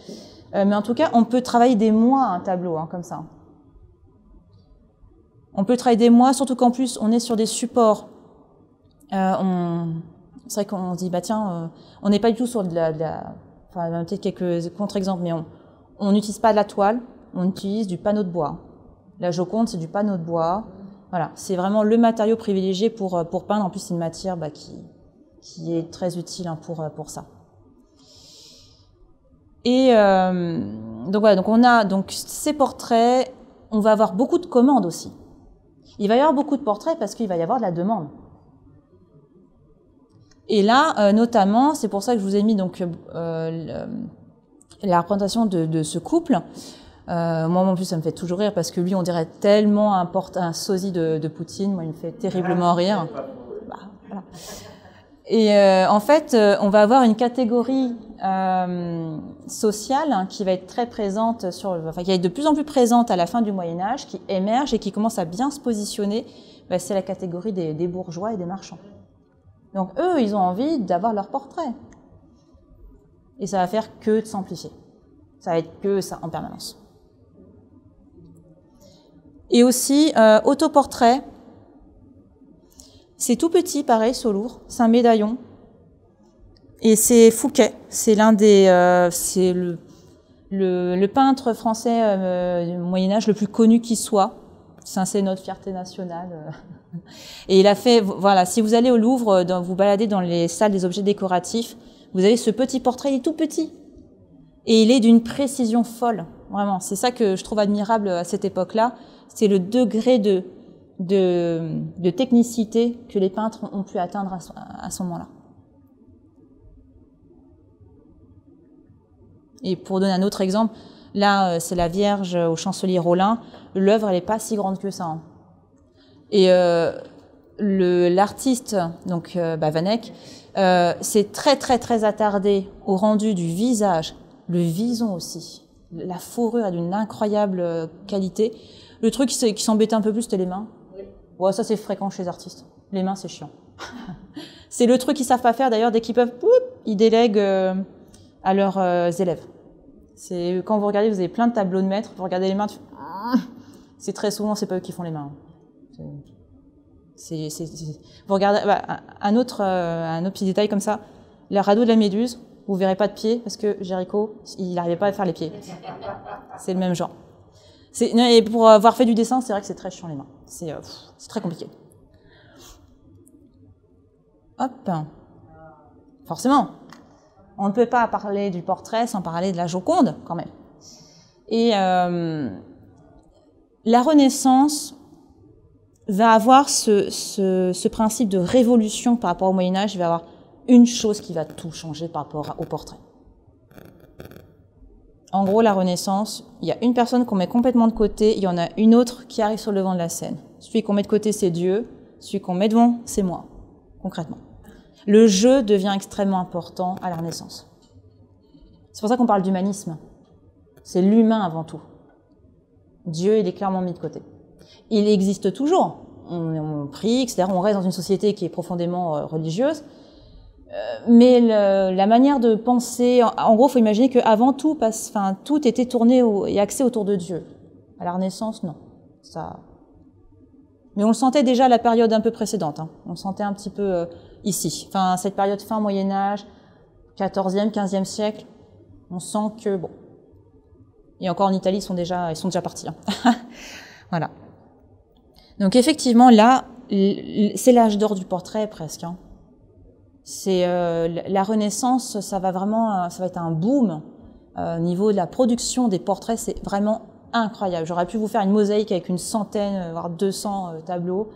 Mais en tout cas, on peut travailler des mois un tableau, hein, comme ça. On peut travailler des mois, surtout qu'en plus, on est sur des supports. C'est vrai qu'on se dit, bah tiens, on n'est pas du tout sur enfin, peut-être quelques contre-exemples, mais on n'utilise pas de la toile, on utilise du panneau de bois. La Joconde, c'est du panneau de bois. Voilà, c'est vraiment le matériau privilégié pour peindre. En plus, c'est une matière bah, qui est très utile pour ça. Et donc voilà, donc on a donc ces portraits, on va avoir beaucoup de commandes aussi. Il va y avoir beaucoup de portraits parce qu'il va y avoir de la demande. Et là, notamment, c'est pour ça que je vous ai mis donc, la représentation de ce couple. Moi, en plus, ça me fait toujours rire parce que lui, on dirait tellement un sosie de Poutine. Moi, il me fait terriblement rire. Bah, voilà. Et en fait, on va avoir une catégorie sociale hein, qui va être très présente, qui va être de plus en plus présente à la fin du Moyen-Âge, qui émerge et qui commence à bien se positionner. Ben, c'est la catégorie des bourgeois et des marchands. Donc eux, ils ont envie d'avoir leur portrait. Et ça va faire que de s'amplifier. Ça va être que ça en permanence. Et aussi, autoportrait. C'est tout petit, pareil, sur lourd. C'est un médaillon. Et c'est Fouquet. C'est l'un des... c'est le peintre français du Moyen-Âge le plus connu qui soit. C'est notre fierté nationale. Et il a fait... Voilà, si vous allez au Louvre, vous baladez dans les salles des objets décoratifs, vous avez ce petit portrait, il est tout petit. Et il est d'une précision folle, vraiment. C'est ça que je trouve admirable à cette époque-là. C'est le degré de technicité que les peintres ont pu atteindre à ce moment-là. Et pour donner un autre exemple, là, c'est la Vierge au chancelier Rollin. L'œuvre, elle n'est pas si grande que ça. Hein. Et l'artiste, donc Van Eyck, s'est très attardé au rendu du visage, le vison aussi. La fourrure est d'une incroyable qualité. Le truc qui s'embêtait un peu plus, c'était les mains. Oui. Ouais, ça, c'est fréquent chez les artistes. Les mains, c'est chiant. C'est le truc qu'ils savent pas faire. D'ailleurs, dès qu'ils peuvent, ils délèguent à leurs élèves. Quand vous regardez, vous avez plein de tableaux de maîtres. Vous regardez les mains, c'est très souvent, c'est pas eux qui font les mains. Vous regardez un autre petit détail comme ça. Le radeau de la Méduse, vous verrez pas de pieds parce que Géricault, il n'arrivait pas à faire les pieds. C'est le même genre. Et pour avoir fait du dessin, c'est vrai que c'est très chiant les mains. C'est très compliqué. Hop. Forcément, on ne peut pas parler du portrait sans parler de la Joconde, quand même. Et la Renaissance va avoir ce principe de révolution par rapport au Moyen-Âge. Il va y avoir une chose qui va tout changer par rapport au portrait. En gros, la Renaissance, il y a une personne qu'on met complètement de côté, il y en a une autre qui arrive sur le devant de la scène. Celui qu'on met de côté, c'est Dieu. Celui qu'on met devant, c'est moi, concrètement. Le jeu devient extrêmement important à la Renaissance. C'est pour ça qu'on parle d'humanisme. C'est l'humain avant tout. Dieu, il est clairement mis de côté. Il existe toujours. On prie, etc. On reste dans une société qui est profondément religieuse. Mais la manière de penser, en gros, il faut imaginer qu'avant tout, tout était tourné et axé autour de Dieu. À la Renaissance, non. Ça... Mais on le sentait déjà à la période un peu précédente. Hein. On le sentait un petit peu ici. Enfin, cette période fin Moyen-Âge, 14e, 15e siècle, on sent que, bon... Et encore en Italie, ils sont déjà partis. Hein. Voilà. Donc effectivement, là, c'est l'âge d'or du portrait presque. Hein. C'est la Renaissance, ça va vraiment, ça va être un boom au niveau de la production des portraits, c'est vraiment incroyable. J'aurais pu vous faire une mosaïque avec une centaine, voire 200 tableaux.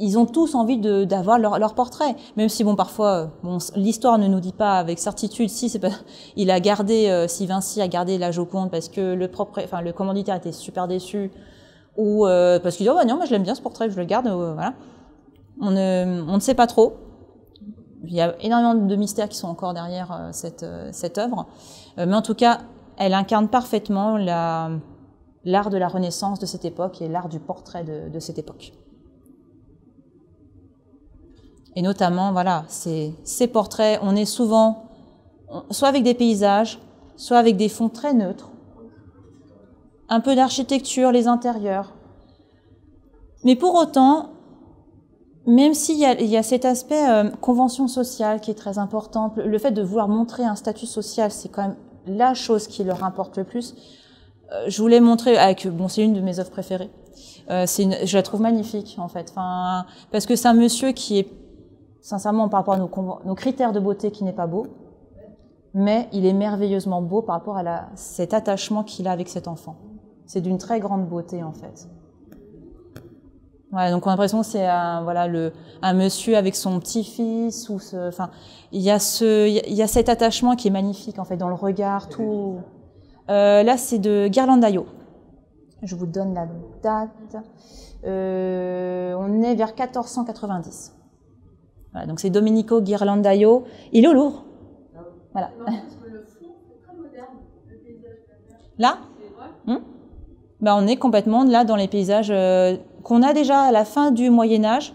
Ils ont tous envie d'avoir leur portrait, même si bon parfois, bon, l'histoire ne nous dit pas avec certitude si c'est pas, si Vinci a gardé la Joconde parce que le commanditaire était super déçu ou parce qu'il dit oh bah non moi je l'aime bien ce portrait, je le garde, voilà. On ne sait pas trop. Il y a énormément de mystères qui sont encore derrière cette œuvre. Mais en tout cas, elle incarne parfaitement l'art de la Renaissance de cette époque et l'art du portrait de cette époque. Et notamment, voilà, ces portraits, on est souvent soit avec des paysages, soit avec des fonds très neutres, un peu d'architecture, les intérieurs. Mais pour autant... Même s'il y a cet aspect convention sociale qui est très important, le fait de vouloir montrer un statut social, c'est quand même la chose qui leur importe le plus. Je voulais montrer, c'est une de mes œuvres préférées. Je la trouve magnifique en fait, parce que c'est un monsieur qui est, sincèrement par rapport à nos critères de beauté, qui n'est pas beau, mais il est merveilleusement beau par rapport à cet attachement qu'il a avec cet enfant. C'est d'une très grande beauté en fait. Voilà, donc on a l'impression que c'est un monsieur avec son petit-fils ou ce, enfin, il y a cet attachement qui est magnifique en fait dans le regard tout. Là c'est de Ghirlandaio. Je vous donne la date. On est vers 1490. Voilà, donc c'est Domenico Ghirlandaio. Il est au Louvre. Voilà. Là, ben, on est complètement là dans les paysages qu'on a déjà à la fin du Moyen-Âge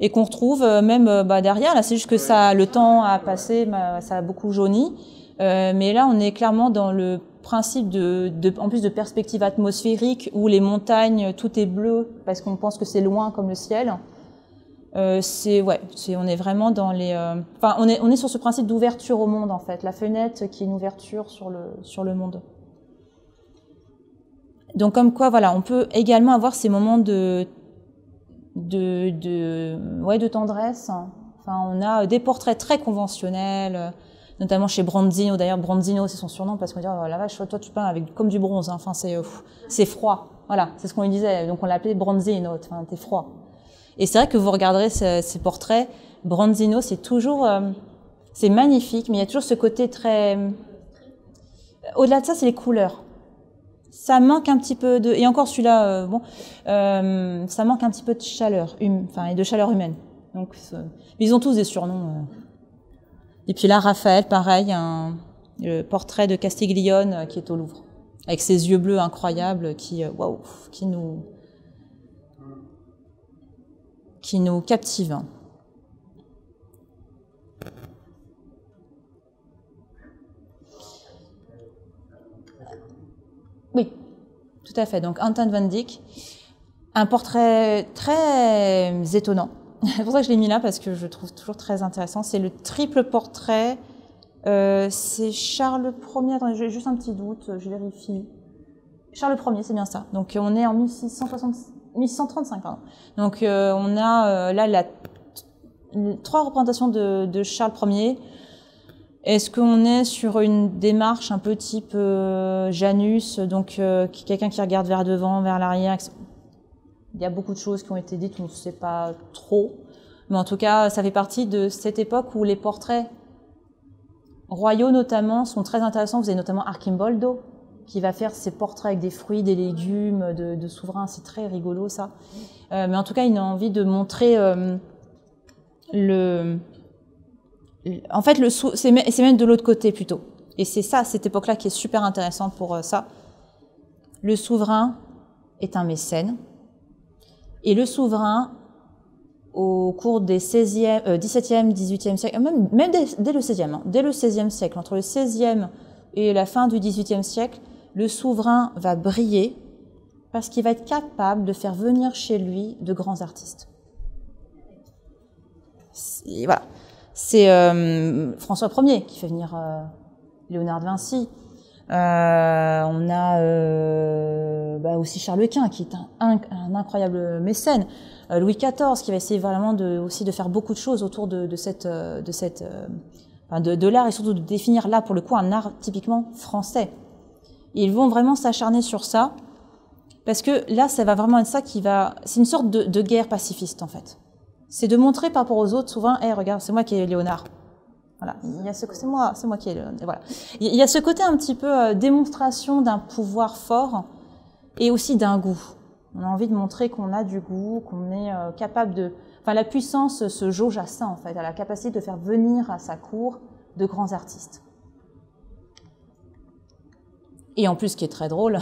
et qu'on retrouve même derrière. Là, c'est juste que ça, le temps a passé, ça a beaucoup jauni. Mais là, on est clairement dans le principe en plus de perspective atmosphérique où les montagnes, tout est bleu parce qu'on pense que c'est loin comme le ciel. On est vraiment dans les... on est sur ce principe d'ouverture au monde, en fait. La fenêtre qui est une ouverture sur le monde. Donc comme quoi, voilà, on peut également avoir ces moments de tendresse. Enfin, on a des portraits très conventionnels, notamment chez Bronzino. D'ailleurs, Bronzino, c'est son surnom parce qu'on dit oh, la vache, toi tu peins avec comme du bronze. Hein. Enfin, c'est froid. Voilà, c'est ce qu'on lui disait. Donc on l'appelait Bronzino. Enfin, t'es froid. Et c'est vrai que vous regarderez ces portraits, Bronzino, c'est toujours, c'est magnifique, mais il y a toujours ce côté très. Au-delà de ça, c'est les couleurs. Ça manque un petit peu de... Et encore celui-là, ça manque un petit peu de chaleur, et de chaleur humaine. Donc, ils ont tous des surnoms. Et puis là, Raphaël, pareil, le portrait de Castiglione qui est au Louvre, avec ses yeux bleus incroyables qui nous captivent. Oui, tout à fait. Donc, Anton van Dyck, un portrait très étonnant. C'est pour ça que je l'ai mis là, parce que je le trouve toujours très intéressant. C'est le triple portrait. C'est Charles Ier. Attendez, j'ai juste un petit doute, je vérifie. Charles Ier, c'est bien ça. Donc, on est en 1635. Pardon. Donc, on a là trois représentations de Charles Ier. Est-ce qu'on est sur une démarche un peu type Janus, donc quelqu'un qui regarde vers devant, vers l'arrière? Il y a beaucoup de choses qui ont été dites, on ne sait pas trop. Mais en tout cas, ça fait partie de cette époque où les portraits royaux notamment sont très intéressants. Vous avez notamment Archimboldo qui va faire ses portraits avec des fruits, des légumes, de souverains. C'est très rigolo ça. Mais en tout cas, il a envie de montrer En fait, c'est même de l'autre côté plutôt. Et c'est ça, cette époque-là, qui est super intéressante pour ça. Le souverain est un mécène. Et le souverain, au cours des 17e, 18e siècle, même dès le 16e, dès le 16e siècle, entre le 16e et la fin du 18e siècle, le souverain va briller parce qu'il va être capable de faire venir chez lui de grands artistes. Et voilà. C'est François Ier qui fait venir Léonard de Vinci. On a aussi Charles Quint qui est un incroyable mécène. Louis XIV qui va essayer vraiment aussi de faire beaucoup de choses autour de l'art et surtout de définir là pour le coup un art typiquement français. Et ils vont vraiment s'acharner sur ça parce que là ça va vraiment être ça qui va... C'est une sorte de guerre pacifiste en fait. C'est de montrer par rapport aux autres, souvent, hey, regarde, c'est moi qui ai Léonard. Voilà, c'est moi qui ai Léonard. Voilà. Il y a ce côté un petit peu démonstration d'un pouvoir fort et aussi d'un goût. On a envie de montrer qu'on a du goût, qu'on est capable de... Enfin, la puissance se jauge à ça, en fait, à la capacité de faire venir à sa cour de grands artistes. Et en plus, ce qui est très drôle,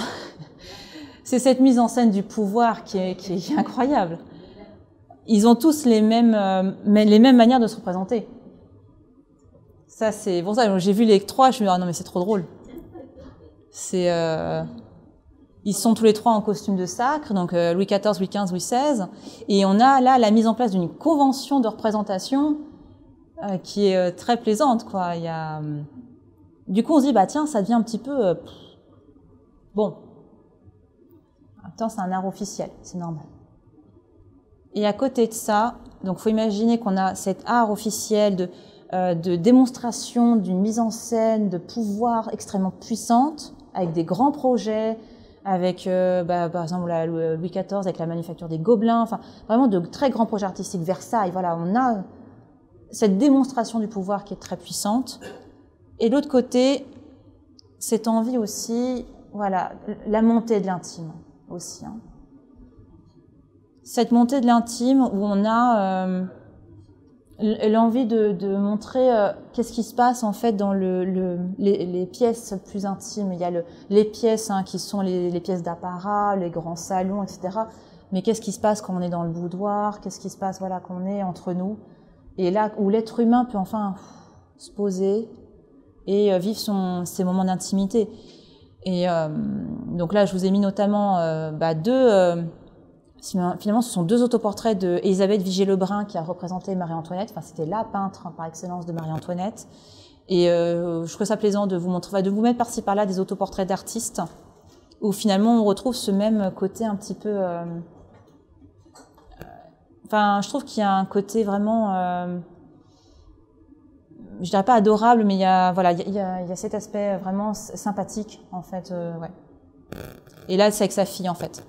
c'est cette mise en scène du pouvoir qui est incroyable. Ils ont tous les mêmes manières de se représenter. Ça, c'est pour ça. J'ai vu les trois, je me dis, ah non, mais c'est trop drôle. Ils sont tous les trois en costume de sacre, donc Louis XIV, Louis XV, Louis XVI. Et on a là la mise en place d'une convention de représentation qui est très plaisante, quoi. Du coup, on se dit, bah tiens, ça devient un petit peu... bon. En même temps, c'est un art officiel, c'est normal. Et à côté de ça, donc faut imaginer qu'on a cet art officiel de démonstration, d'une mise en scène, de pouvoir extrêmement puissante, avec des grands projets, avec par exemple Louis XIV avec la manufacture des Gobelins, enfin vraiment de très grands projets artistiques. Versailles, voilà, on a cette démonstration du pouvoir qui est très puissante. Et de l'autre côté, cette envie aussi, voilà, la montée de l'intime aussi. Hein. Cette montée de l'intime où on a l'envie de montrer qu'est-ce qui se passe en fait dans les pièces plus intimes. Il y a les pièces qui sont les pièces d'apparat, les grands salons, etc. Mais qu'est-ce qui se passe quand on est dans le boudoir? Qu'est-ce qui se passe, voilà, quand on est entre nous? Et là où l'être humain peut enfin se poser et vivre ses moments d'intimité. Et donc là, je vous ai mis notamment finalement, ce sont deux autoportraits d'Élisabeth Vigée-Lebrun qui a représenté Marie-Antoinette. Enfin, c'était la peintre par excellence de Marie-Antoinette. Et je trouve ça plaisant de vous montrer, de vous mettre par-ci par-là des autoportraits d'artistes où finalement on retrouve ce même côté un petit peu. Enfin, je trouve qu'il y a un côté vraiment, je dirais pas adorable, mais il y a cet aspect vraiment sympathique en fait. Ouais. Et là, c'est avec sa fille en fait.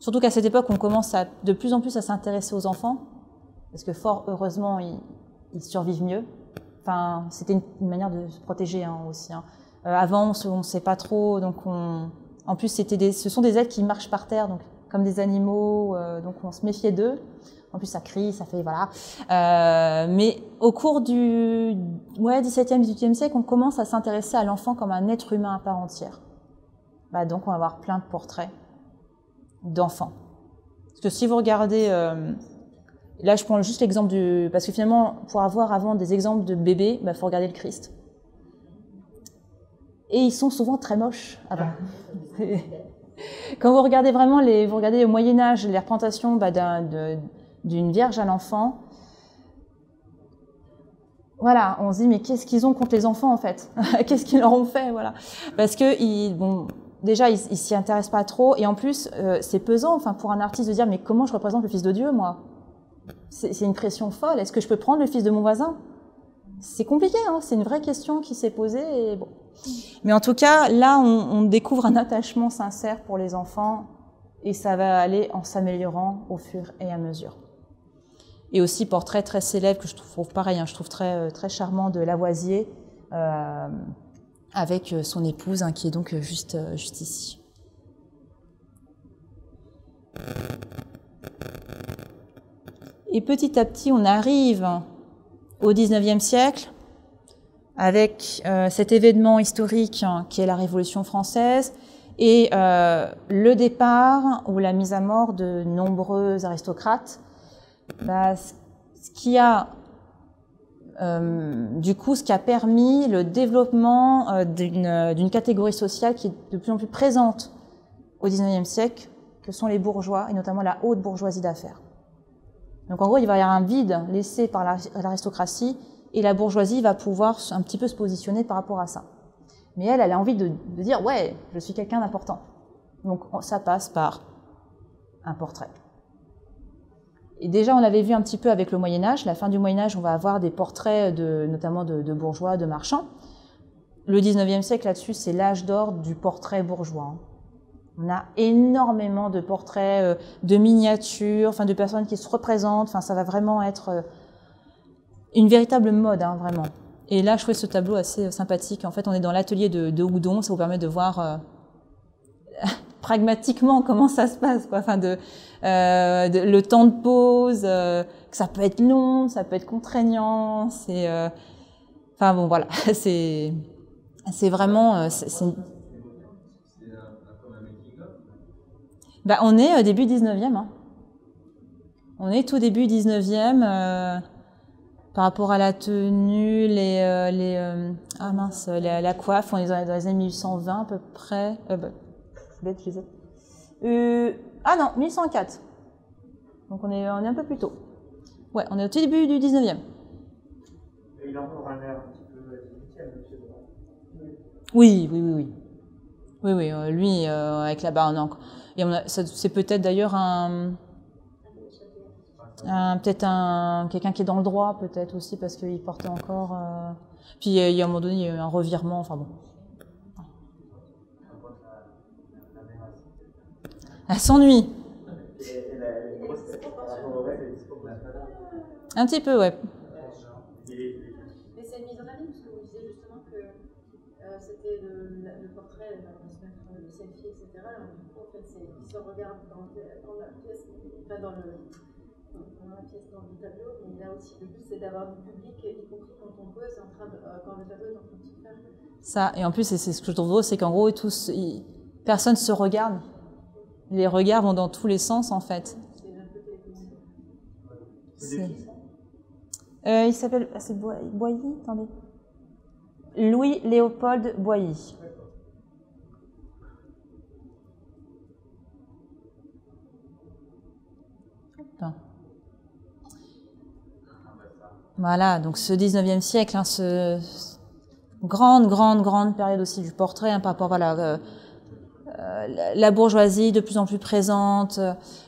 Surtout qu'à cette époque, on commence de plus en plus à s'intéresser aux enfants, parce que fort heureusement, ils survivent mieux. Enfin, c'était une manière de se protéger hein, aussi. Hein. Avant, on ne sait pas trop, donc en plus, ce sont des êtres qui marchent par terre, donc comme des animaux, donc on se méfiait d'eux. En plus, ça crie, ça fait voilà. Mais au cours du XVIIe, XVIIIe siècle, on commence à s'intéresser à l'enfant comme un être humain à part entière. Donc, on va avoir plein de portraits d'enfants. Parce que si vous regardez, là je prends juste l'exemple du... Parce que finalement, pour avoir avant des exemples de bébés, il faut regarder le Christ. Et ils sont souvent très moches. Ah bah. Quand vous regardez vraiment, vous regardez au Moyen-Âge, les représentations d'une vierge à l'enfant, voilà, on se dit, mais qu'est-ce qu'ils ont contre les enfants en fait? Qu'est-ce qu'ils leur ont fait? Voilà. Parce que, déjà, ils s'y intéressent pas trop, et en plus, c'est pesant, enfin, pour un artiste de dire, mais comment je représente le fils de Dieu, moi? C'est une pression folle. Est-ce que je peux prendre le fils de mon voisin? C'est compliqué, hein, c'est une vraie question qui s'est posée. Et bon. Mais en tout cas, là, on découvre un attachement sincère pour les enfants, et ça va aller en s'améliorant au fur et à mesure. Et aussi, portrait très célèbre, que je trouve pareil, hein, je trouve très, très charmant, de Lavoisier, avec son épouse, hein, qui est donc juste ici. Et petit à petit, on arrive au XIXe siècle, avec cet événement historique hein, qui est la Révolution française, et le départ ou la mise à mort de nombreux aristocrates, ce qui a permis le développement d'une catégorie sociale qui est de plus en plus présente au XIXe siècle, que sont les bourgeois, et notamment la haute bourgeoisie d'affaires. Donc en gros, il va y avoir un vide laissé par l'aristocratie, et la bourgeoisie va pouvoir un petit peu se positionner par rapport à ça. Mais elle a envie de dire « ouais, je suis quelqu'un d'important ». Donc ça passe par un portrait. Et déjà, on l'avait vu un petit peu avec le Moyen-Âge. La fin du Moyen-Âge, on va avoir des portraits, notamment de bourgeois, de marchands. Le 19e siècle, là-dessus, c'est l'âge d'or du portrait bourgeois. On a énormément de portraits, de miniatures, de personnes qui se représentent. Enfin, ça va vraiment être une véritable mode, hein, vraiment. Et là, je trouvais ce tableau assez sympathique. En fait, on est dans l'atelier de Houdon. Ça vous permet de voir... pragmatiquement comment ça se passe, quoi. Enfin, le temps de pause, que ça peut être long, ça peut être contraignant, c'est... Enfin bon, voilà, c'est vraiment... on est début 19e, hein. On est tout début 19e, par rapport à la tenue, la coiffe, on est dans les années 1820 à peu près... non, 1104. Donc on est un peu plus tôt. Ouais, on est au tout début du 19e. Et il a encore un air un petit peu du 18e. Oui, lui, avec la barbe, non. Et c'est peut-être d'ailleurs quelqu'un qui est dans le droit, peut-être aussi, parce qu'il portait encore... Puis il y a un moment donné, il y a eu un revirement, enfin bon. Elle s'ennuie. Un petit peu, ouais. Mais c'est une mise en abîme, parce que vous disiez justement que c'était le portrait, le selfie, etc. En fait, ils se regardent dans la pièce, pas dans la pièce, dans le tableau, mais là aussi, le but, c'est d'avoir du public, y compris quand on pose, quand le tableau est en train de se faire. Ça, et en plus, c'est ce que je trouve drôle, c'est qu'en gros, personne ne se regarde. Les regards vont dans tous les sens, en fait. Il s'appelle... Ah, c'est Boilly, attendez. Louis Léopold Boilly. Voilà, donc ce 19e siècle, hein, grande période aussi du portrait, hein, par rapport à la bourgeoisie de plus en plus présente.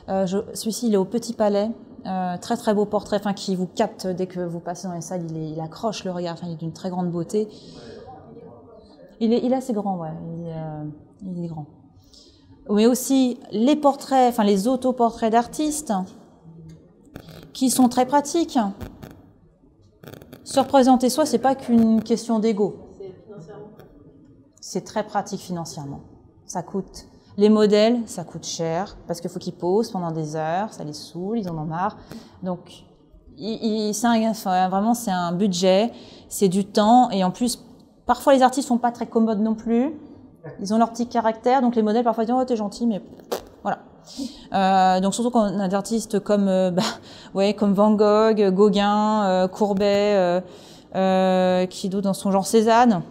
Celui-ci, il est au Petit Palais. Très très beau portrait, enfin qui vous capte dès que vous passez dans les salles, il accroche le regard, enfin il est d'une très grande beauté. Il est assez grand, ouais, il est grand. Mais aussi les portraits, enfin les autoportraits d'artistes, qui sont très pratiques. Se représenter soi, c'est pas qu'une question d'ego. C'est très pratique financièrement. Ça coûte. Les modèles, ça coûte cher, parce qu'il faut qu'ils posent pendant des heures, ça les saoule, ils en ont marre. Donc, vraiment, c'est un budget, c'est du temps, et en plus, parfois les artistes ne sont pas très commodes non plus, ils ont leur petit caractère, donc les modèles parfois disent « Oh, t'es gentil, mais voilà ». Donc surtout quand on a des artistes comme Van Gogh, Gauguin, Courbet, qui d'autre dans son genre, Cézanne,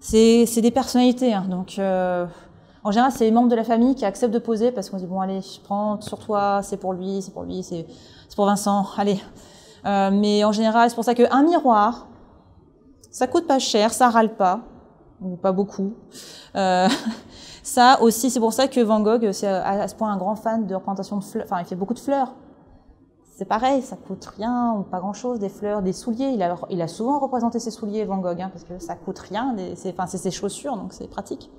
c'est des personnalités, hein, donc... En général, c'est les membres de la famille qui acceptent de poser parce qu'on se dit « Bon, allez, je prends sur toi, c'est pour lui, c'est pour Vincent, allez. » Mais en général, c'est pour ça qu'un miroir, ça coûte pas cher, ça râle pas, ou pas beaucoup. Ça aussi, c'est pour ça que Van Gogh, c'est à ce point un grand fan de représentation de fleurs. Enfin, il fait beaucoup de fleurs. C'est pareil, ça coûte rien ou pas grand-chose, des fleurs, des souliers. Il a souvent représenté ses souliers, Van Gogh, hein, parce que ça coûte rien, c'est ses chaussures, donc c'est pratique.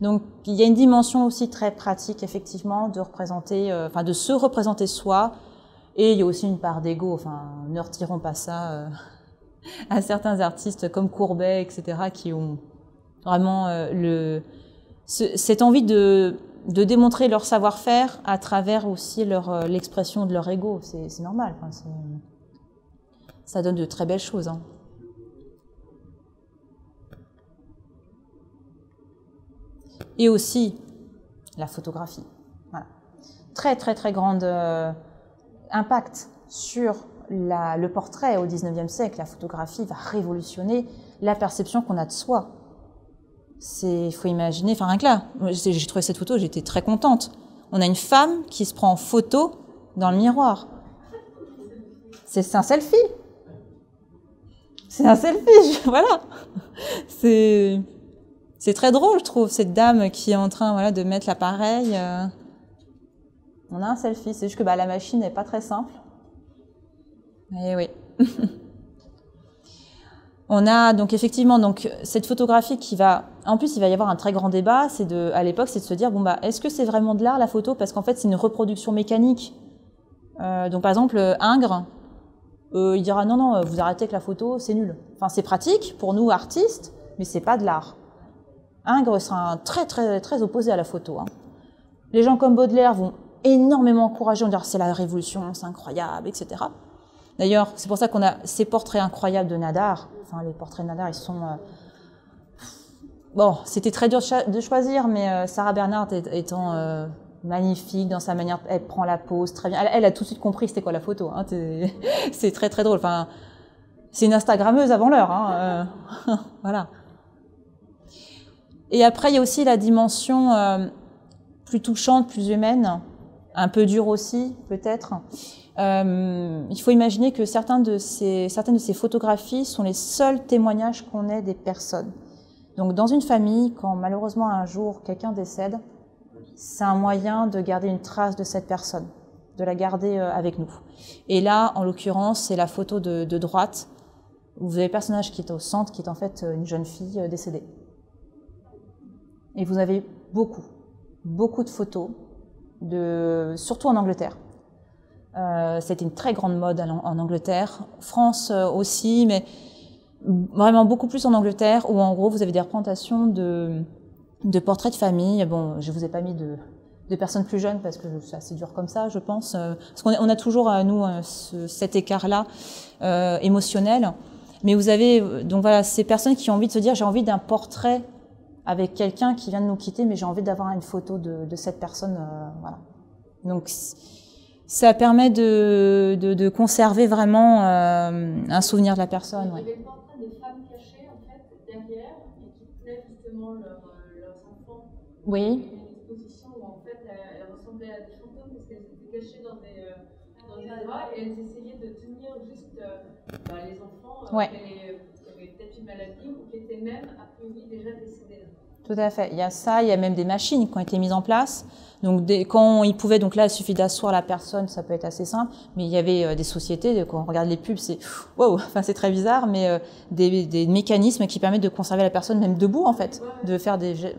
Donc, il y a une dimension aussi très pratique, effectivement, de se représenter soi. Et il y a aussi une part d'ego. Enfin, ne retirons pas ça à certains artistes comme Courbet, etc., qui ont vraiment cette envie de démontrer leur savoir-faire à travers aussi l'expression de leur ego. C'est normal. Enfin, ça donne de très belles choses, hein. Et aussi la photographie. Voilà. Très, très, très grand impact sur le portrait au 19e siècle. La photographie va révolutionner la perception qu'on a de soi. Il faut imaginer, enfin rien que là, j'ai trouvé cette photo, j'étais très contente. On a une femme qui se prend en photo dans le miroir. C'est un selfie. C'est un selfie, voilà. C'est très drôle, je trouve, cette dame qui est en train de mettre l'appareil. On a un selfie, c'est juste que la machine n'est pas très simple. Et oui. On a donc effectivement cette photographie qui va... En plus, il va y avoir un très grand débat. À l'époque, c'est de se dire, est-ce que c'est vraiment de l'art la photo? Parce qu'en fait, c'est une reproduction mécanique. Donc par exemple, Ingres, il dira, non, vous arrêtez avec la photo, c'est nul. Enfin, c'est pratique pour nous, artistes, mais c'est pas de l'art. Ingres sera très, très, très opposé à la photo, hein. Les gens comme Baudelaire vont énormément encourager, on dira c'est la révolution, c'est incroyable, etc. D'ailleurs, c'est pour ça qu'on a ces portraits incroyables de Nadar. Enfin, les portraits de Nadar, ils sont... Bon, c'était très dur de choisir, mais Sarah Bernhardt étant magnifique dans sa manière, elle prend la pose très bien. Elle a tout de suite compris c'était quoi la photo, hein. C'est très, très drôle. Enfin, c'est une Instagrammeuse avant l'heure, hein. Voilà. Et après, il y a aussi la dimension plus touchante, plus humaine, un peu dure aussi, peut-être. Il faut imaginer que certaines de ces photographies sont les seuls témoignages qu'on ait des personnes. Donc, dans une famille, quand malheureusement un jour quelqu'un décède, c'est un moyen de garder une trace de cette personne, de la garder avec nous. Et là, en l'occurrence, c'est la photo de droite, où vous avez le personnage qui est au centre, qui est en fait une jeune fille décédée. Et vous avez beaucoup de photos surtout en Angleterre. C'était une très grande mode en Angleterre, France aussi, mais vraiment beaucoup plus en Angleterre, où en gros vous avez des représentations de portraits de famille. Bon, je ne vous ai pas mis de personnes plus jeunes parce que c'est assez dur comme ça, je pense, parce qu'on a toujours nous cet écart-là émotionnel. Mais vous avez donc voilà ces personnes qui ont envie de se dire j'ai envie d'un portrait avec quelqu'un qui vient de nous quitter, mais j'ai envie d'avoir une photo de cette personne, voilà. Donc ça permet de conserver vraiment un souvenir de la personne. Il y avait le portrait des femmes cachées en fait derrière et qui tenaient justement leurs enfants. Oui. Il y avait une exposition où en fait elles ressemblaient à des fantômes parce qu'elles étaient cachées dans des endroits et elles essayaient de tenir juste les enfants qui avaient peut-être une maladie ou qui étaient même après une vie déjà décédés. Tout à fait. Il y a ça, il y a même des machines qui ont été mises en place. Donc, quand ils pouvaient, donc là, il suffit d'asseoir la personne, ça peut être assez simple. Mais il y avait des sociétés, quand on regarde les pubs, c'est wow, enfin c'est très bizarre, mais des mécanismes qui permettent de conserver la personne même debout, en fait, de faire des. C'est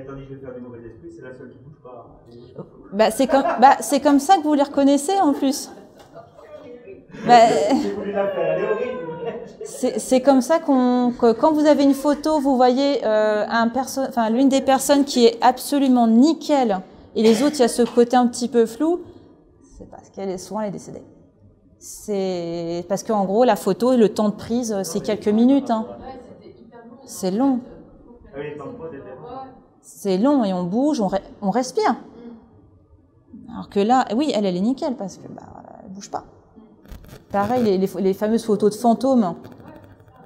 interdit de faire des mauvais esprits, c'est la seule qui bouge pas. Bah c'est comme, c'est comme ça que vous les reconnaissez en plus. C'est comme ça que quand vous avez une photo, vous voyez l'une des personnes qui est absolument nickel et les autres, il y a ce côté un petit peu flou, c'est parce qu'elle est souvent décédée. C'est parce qu'en gros, la photo, le temps de prise, c'est quelques minutes. Hein. C'est long. C'est long et on bouge, on respire. Alors que là, oui, elle est nickel parce que elle ne bouge pas. Pareil, les fameuses photos de fantômes,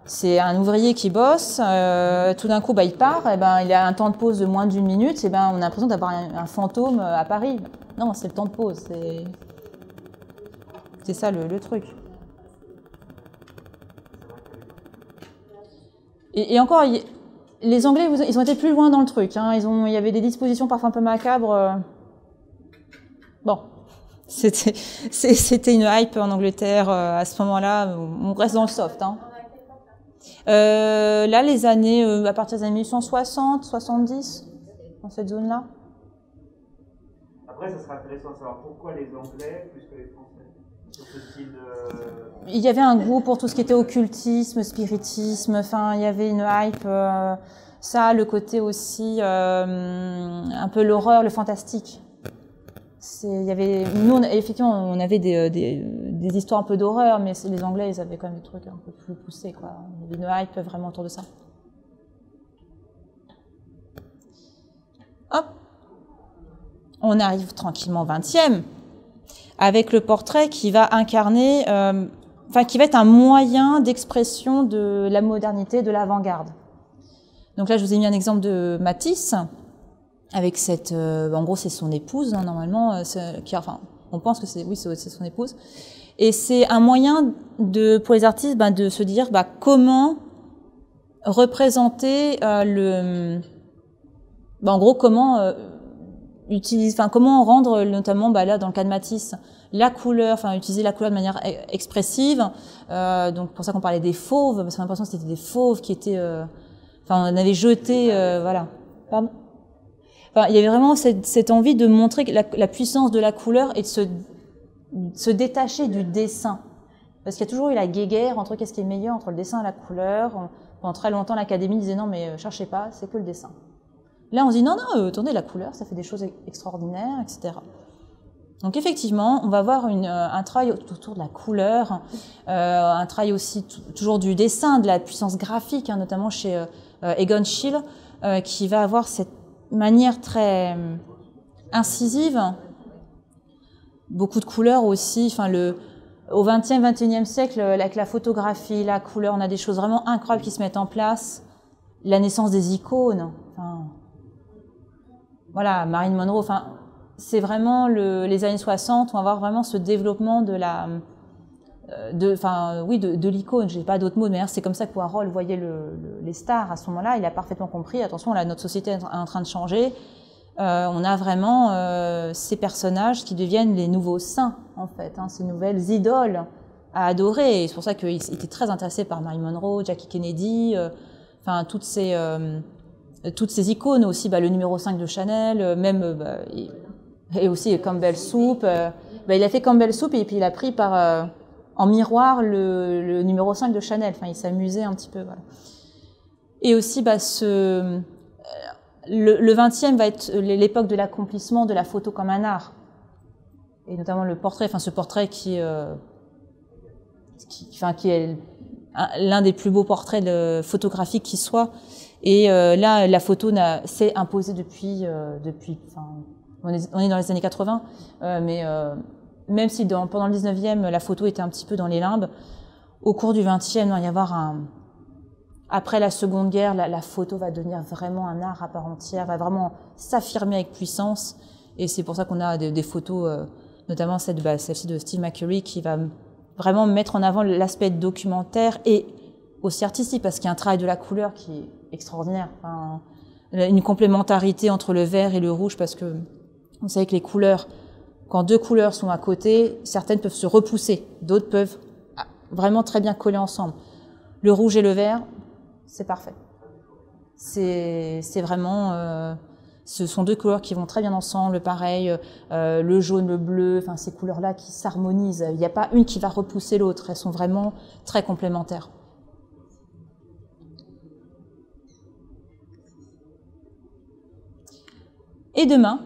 c'est un ouvrier qui bosse, tout d'un coup il part, et il a un temps de pause de moins d'une minute, et on a l'impression d'avoir un fantôme à Paris. Non, c'est le temps de pause, c'est ça le truc. Et encore, les Anglais, ils ont été plus loin dans le truc, hein. Il y avait des dispositions parfois un peu macabres. Bon. C'était une hype en Angleterre à ce moment-là. On reste dans le soft. Hein. Là, les années, à partir des années 1860, 70, dans cette zone-là. Après, ça sera intéressant de savoir pourquoi les Anglais plus que les Français. Il y avait un goût pour tout ce qui était occultisme, spiritisme. Enfin, il y avait une hype. Ça, le côté aussi un peu l'horreur, le fantastique. Il y avait, nous, effectivement, on avait des histoires un peu d'horreur, mais les Anglais, ils avaient quand même des trucs un peu plus poussés, quoi. Il y avait une hype vraiment autour de ça. Hop, on arrive tranquillement au 20e, avec le portrait qui va incarner, qui va être un moyen d'expression de la modernité, de l'avant-garde. Donc là, je vous ai mis un exemple de Matisse. Avec cette, en gros, c'est son épouse, hein, normalement, on pense que c'est son épouse. Et c'est un moyen pour les artistes de se dire comment représenter comment rendre, notamment là, dans le cas de Matisse, la couleur, utiliser la couleur de manière expressive. Donc pour ça qu'on parlait des fauves, parce qu'on a l'impression que c'était des fauves qui étaient, on avait jeté, voilà. Pardon. Il y avait vraiment cette envie de montrer la puissance de la couleur et de se détacher du dessin. Parce qu'il y a toujours eu la guéguerre entre qu'est-ce qui est meilleur, entre le dessin et la couleur. Pendant très longtemps, l'Académie disait non, mais cherchez pas, c'est que le dessin. Là, on se dit non, non, attendez, la couleur, ça fait des choses extraordinaires, etc. Donc effectivement, on va avoir un travail autour de la couleur, un travail aussi toujours du dessin, de la puissance graphique, hein, notamment chez Egon Schiele, qui va avoir cette manière très incisive, beaucoup de couleurs aussi. Au XXe, XXIe siècle, avec la photographie, la couleur, on a des choses vraiment incroyables qui se mettent en place. La naissance des icônes. Voilà, Marilyn Monroe. C'est vraiment les années 60 où on va avoir vraiment ce développement de l'icône, j'ai pas d'autres mots, mais c'est comme ça que Warhol voyait les stars à ce moment-là. Il a parfaitement compris, attention, là, notre société est en train de changer. On a vraiment ces personnages qui deviennent les nouveaux saints, en fait, hein, ces nouvelles idoles à adorer. C'est pour ça qu'il était très intéressé par Marilyn Monroe, Jackie Kennedy, toutes ces icônes aussi, le numéro 5 de Chanel, même Et aussi Campbell Soup. Il a fait Campbell Soup et puis il a pris par en miroir le numéro 5 de Chanel. Enfin, il s'amusait un petit peu. Voilà. Et aussi, le 20e va être l'époque de l'accomplissement de la photo comme un art. Et notamment le portrait, enfin ce portrait qui est l'un des plus beaux portraits photographiques qui soit. Et là, la photo s'est imposée depuis on est dans les années 80, mais même si pendant le 19e, la photo était un petit peu dans les limbes, au cours du 20e, il va y avoir après la Seconde Guerre, la photo va devenir vraiment un art à part entière, va vraiment s'affirmer avec puissance. Et c'est pour ça qu'on a des photos, notamment celle-ci de Steve McCurry, qui va vraiment mettre en avant l'aspect documentaire et aussi artistique, parce qu'il y a un travail de la couleur qui est extraordinaire. Enfin, une complémentarité entre le vert et le rouge, parce que vous savez que les couleurs, quand deux couleurs sont à côté, certaines peuvent se repousser, d'autres peuvent vraiment très bien coller ensemble. Le rouge et le vert, c'est parfait. C'est vraiment... ce sont deux couleurs qui vont très bien ensemble, pareil, le jaune, le bleu, enfin ces couleurs-là qui s'harmonisent. Il n'y a pas une qui va repousser l'autre, elles sont vraiment très complémentaires. Et demain,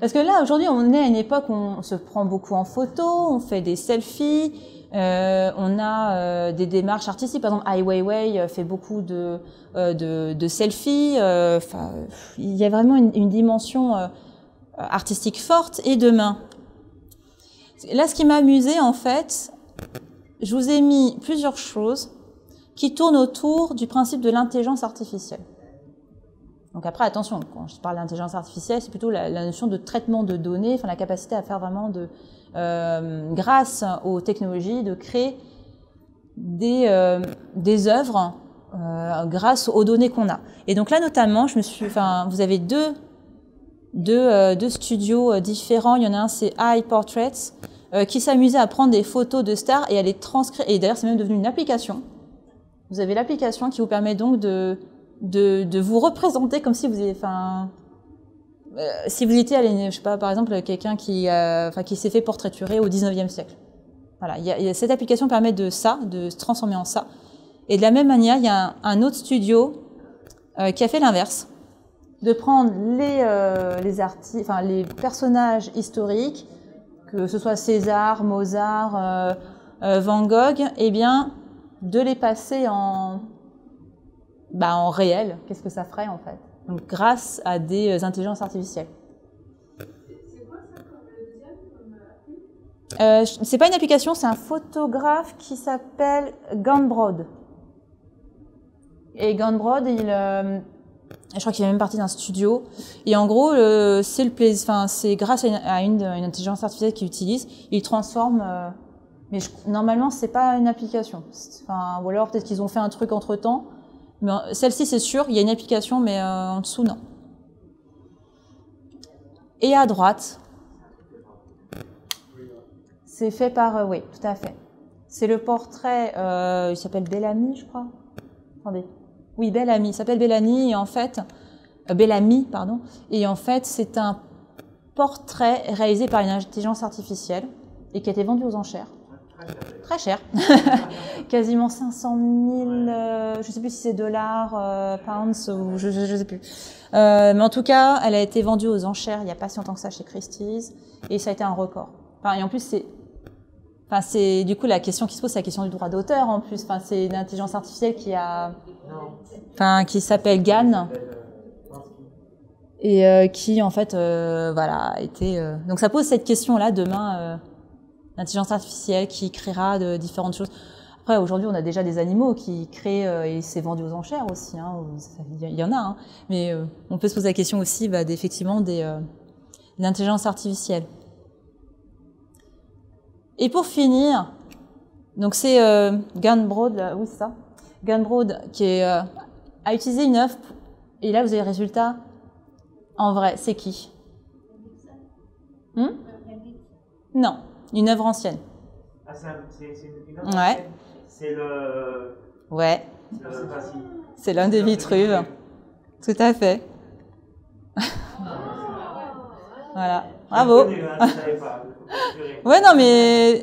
parce que là aujourd'hui on est à une époque où on se prend beaucoup en photo, on fait des selfies, on a des démarches artistiques. Par exemple, Ai Weiwei fait beaucoup de selfies. Il y a vraiment une dimension artistique forte. Et demain, là, ce qui m'a amusée, en fait, je vous ai mis plusieurs choses qui tournent autour du principe de l'intelligence artificielle. Donc après, attention, quand je parle d'intelligence artificielle, c'est plutôt la notion de traitement de données, enfin la capacité à faire vraiment grâce aux technologies, de créer des œuvres grâce aux données qu'on a. Et donc là, notamment, vous avez deux studios différents. Il y en a un, c'est AI Portraits, qui s'amusait à prendre des photos de stars et à les transcrire. Et d'ailleurs, c'est même devenu une application. Vous avez l'application qui vous permet donc de vous représenter comme si vous étiez, si vous étiez, je sais pas, par exemple, quelqu'un qui s'est fait portraiturer au 19e siècle. Voilà, cette application permet de se transformer en ça. Et de la même manière, il y a un autre studio qui a fait l'inverse, de prendre les personnages historiques, que ce soit César, Mozart, Van Gogh, et bien de les passer en réel. Qu'est-ce que ça ferait, en fait? Donc, grâce à des intelligences artificielles. C'est quoi ça, comme le deuxième ? C'est pas une application, c'est un photographe qui s'appelle Gunbrod. Et Gunbrod, je crois qu'il fait même partie d'un studio. Et en gros, c'est grâce à une intelligence artificielle qu'il utilise, il transforme... mais normalement, c'est pas une application. Ou alors, peut-être qu'ils ont fait un truc entre-temps. Mais celle-ci, c'est sûr, il y a une application, mais en dessous, non. Et à droite, c'est fait par... oui, tout à fait. C'est le portrait... il s'appelle Bellamy, je crois. Attendez. Oui, Bellamy. Il s'appelle Bellamy, et en fait... Bellamy, pardon. Et en fait, c'est un portrait réalisé par une intelligence artificielle et qui a été vendu aux enchères. Très cher, quasiment 500 000, je ne sais plus si c'est dollars, pounds, ou je ne sais plus. Mais en tout cas, elle a été vendue aux enchères il n'y a pas si longtemps que ça chez Christie's, et ça a été un record. Et en plus, c'est du coup la question qui se pose, c'est la question du droit d'auteur en plus. C'est une intelligence artificielle qui s'appelle GAN. Et qui en fait, voilà, était. Donc ça pose cette question-là demain. L'intelligence artificielle qui créera de différentes choses. Après, aujourd'hui, on a déjà des animaux qui créent, et c'est vendu aux enchères aussi. Hein, il y en a, hein. Mais on peut se poser la question aussi effectivement de l'intelligence artificielle. Et pour finir, donc c'est Gunbrod, oui, c'est ça. Gunbrod a utilisé une œuvre, et là, vous avez le résultat. En vrai, c'est qui? Non. Une œuvre ancienne. Ah, c'est une œuvre ancienne. C'est le... Ouais. C'est l'homme des Vitruves. Tout à fait. Oh. Voilà, bravo. Ouais, non, mais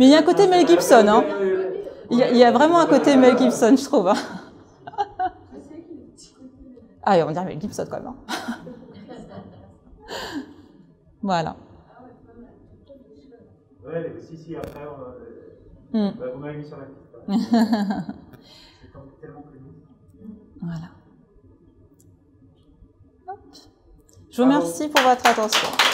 il y a un côté Mel Gibson, hein. Il y a vraiment un côté Mel Gibson, je trouve. Ah, on dirait Mel Gibson, quand même. Voilà. Ouais, si, si, après, vous m'avez mis sur la piste. C'est tellement connu. Voilà. Je vous remercie pour votre attention.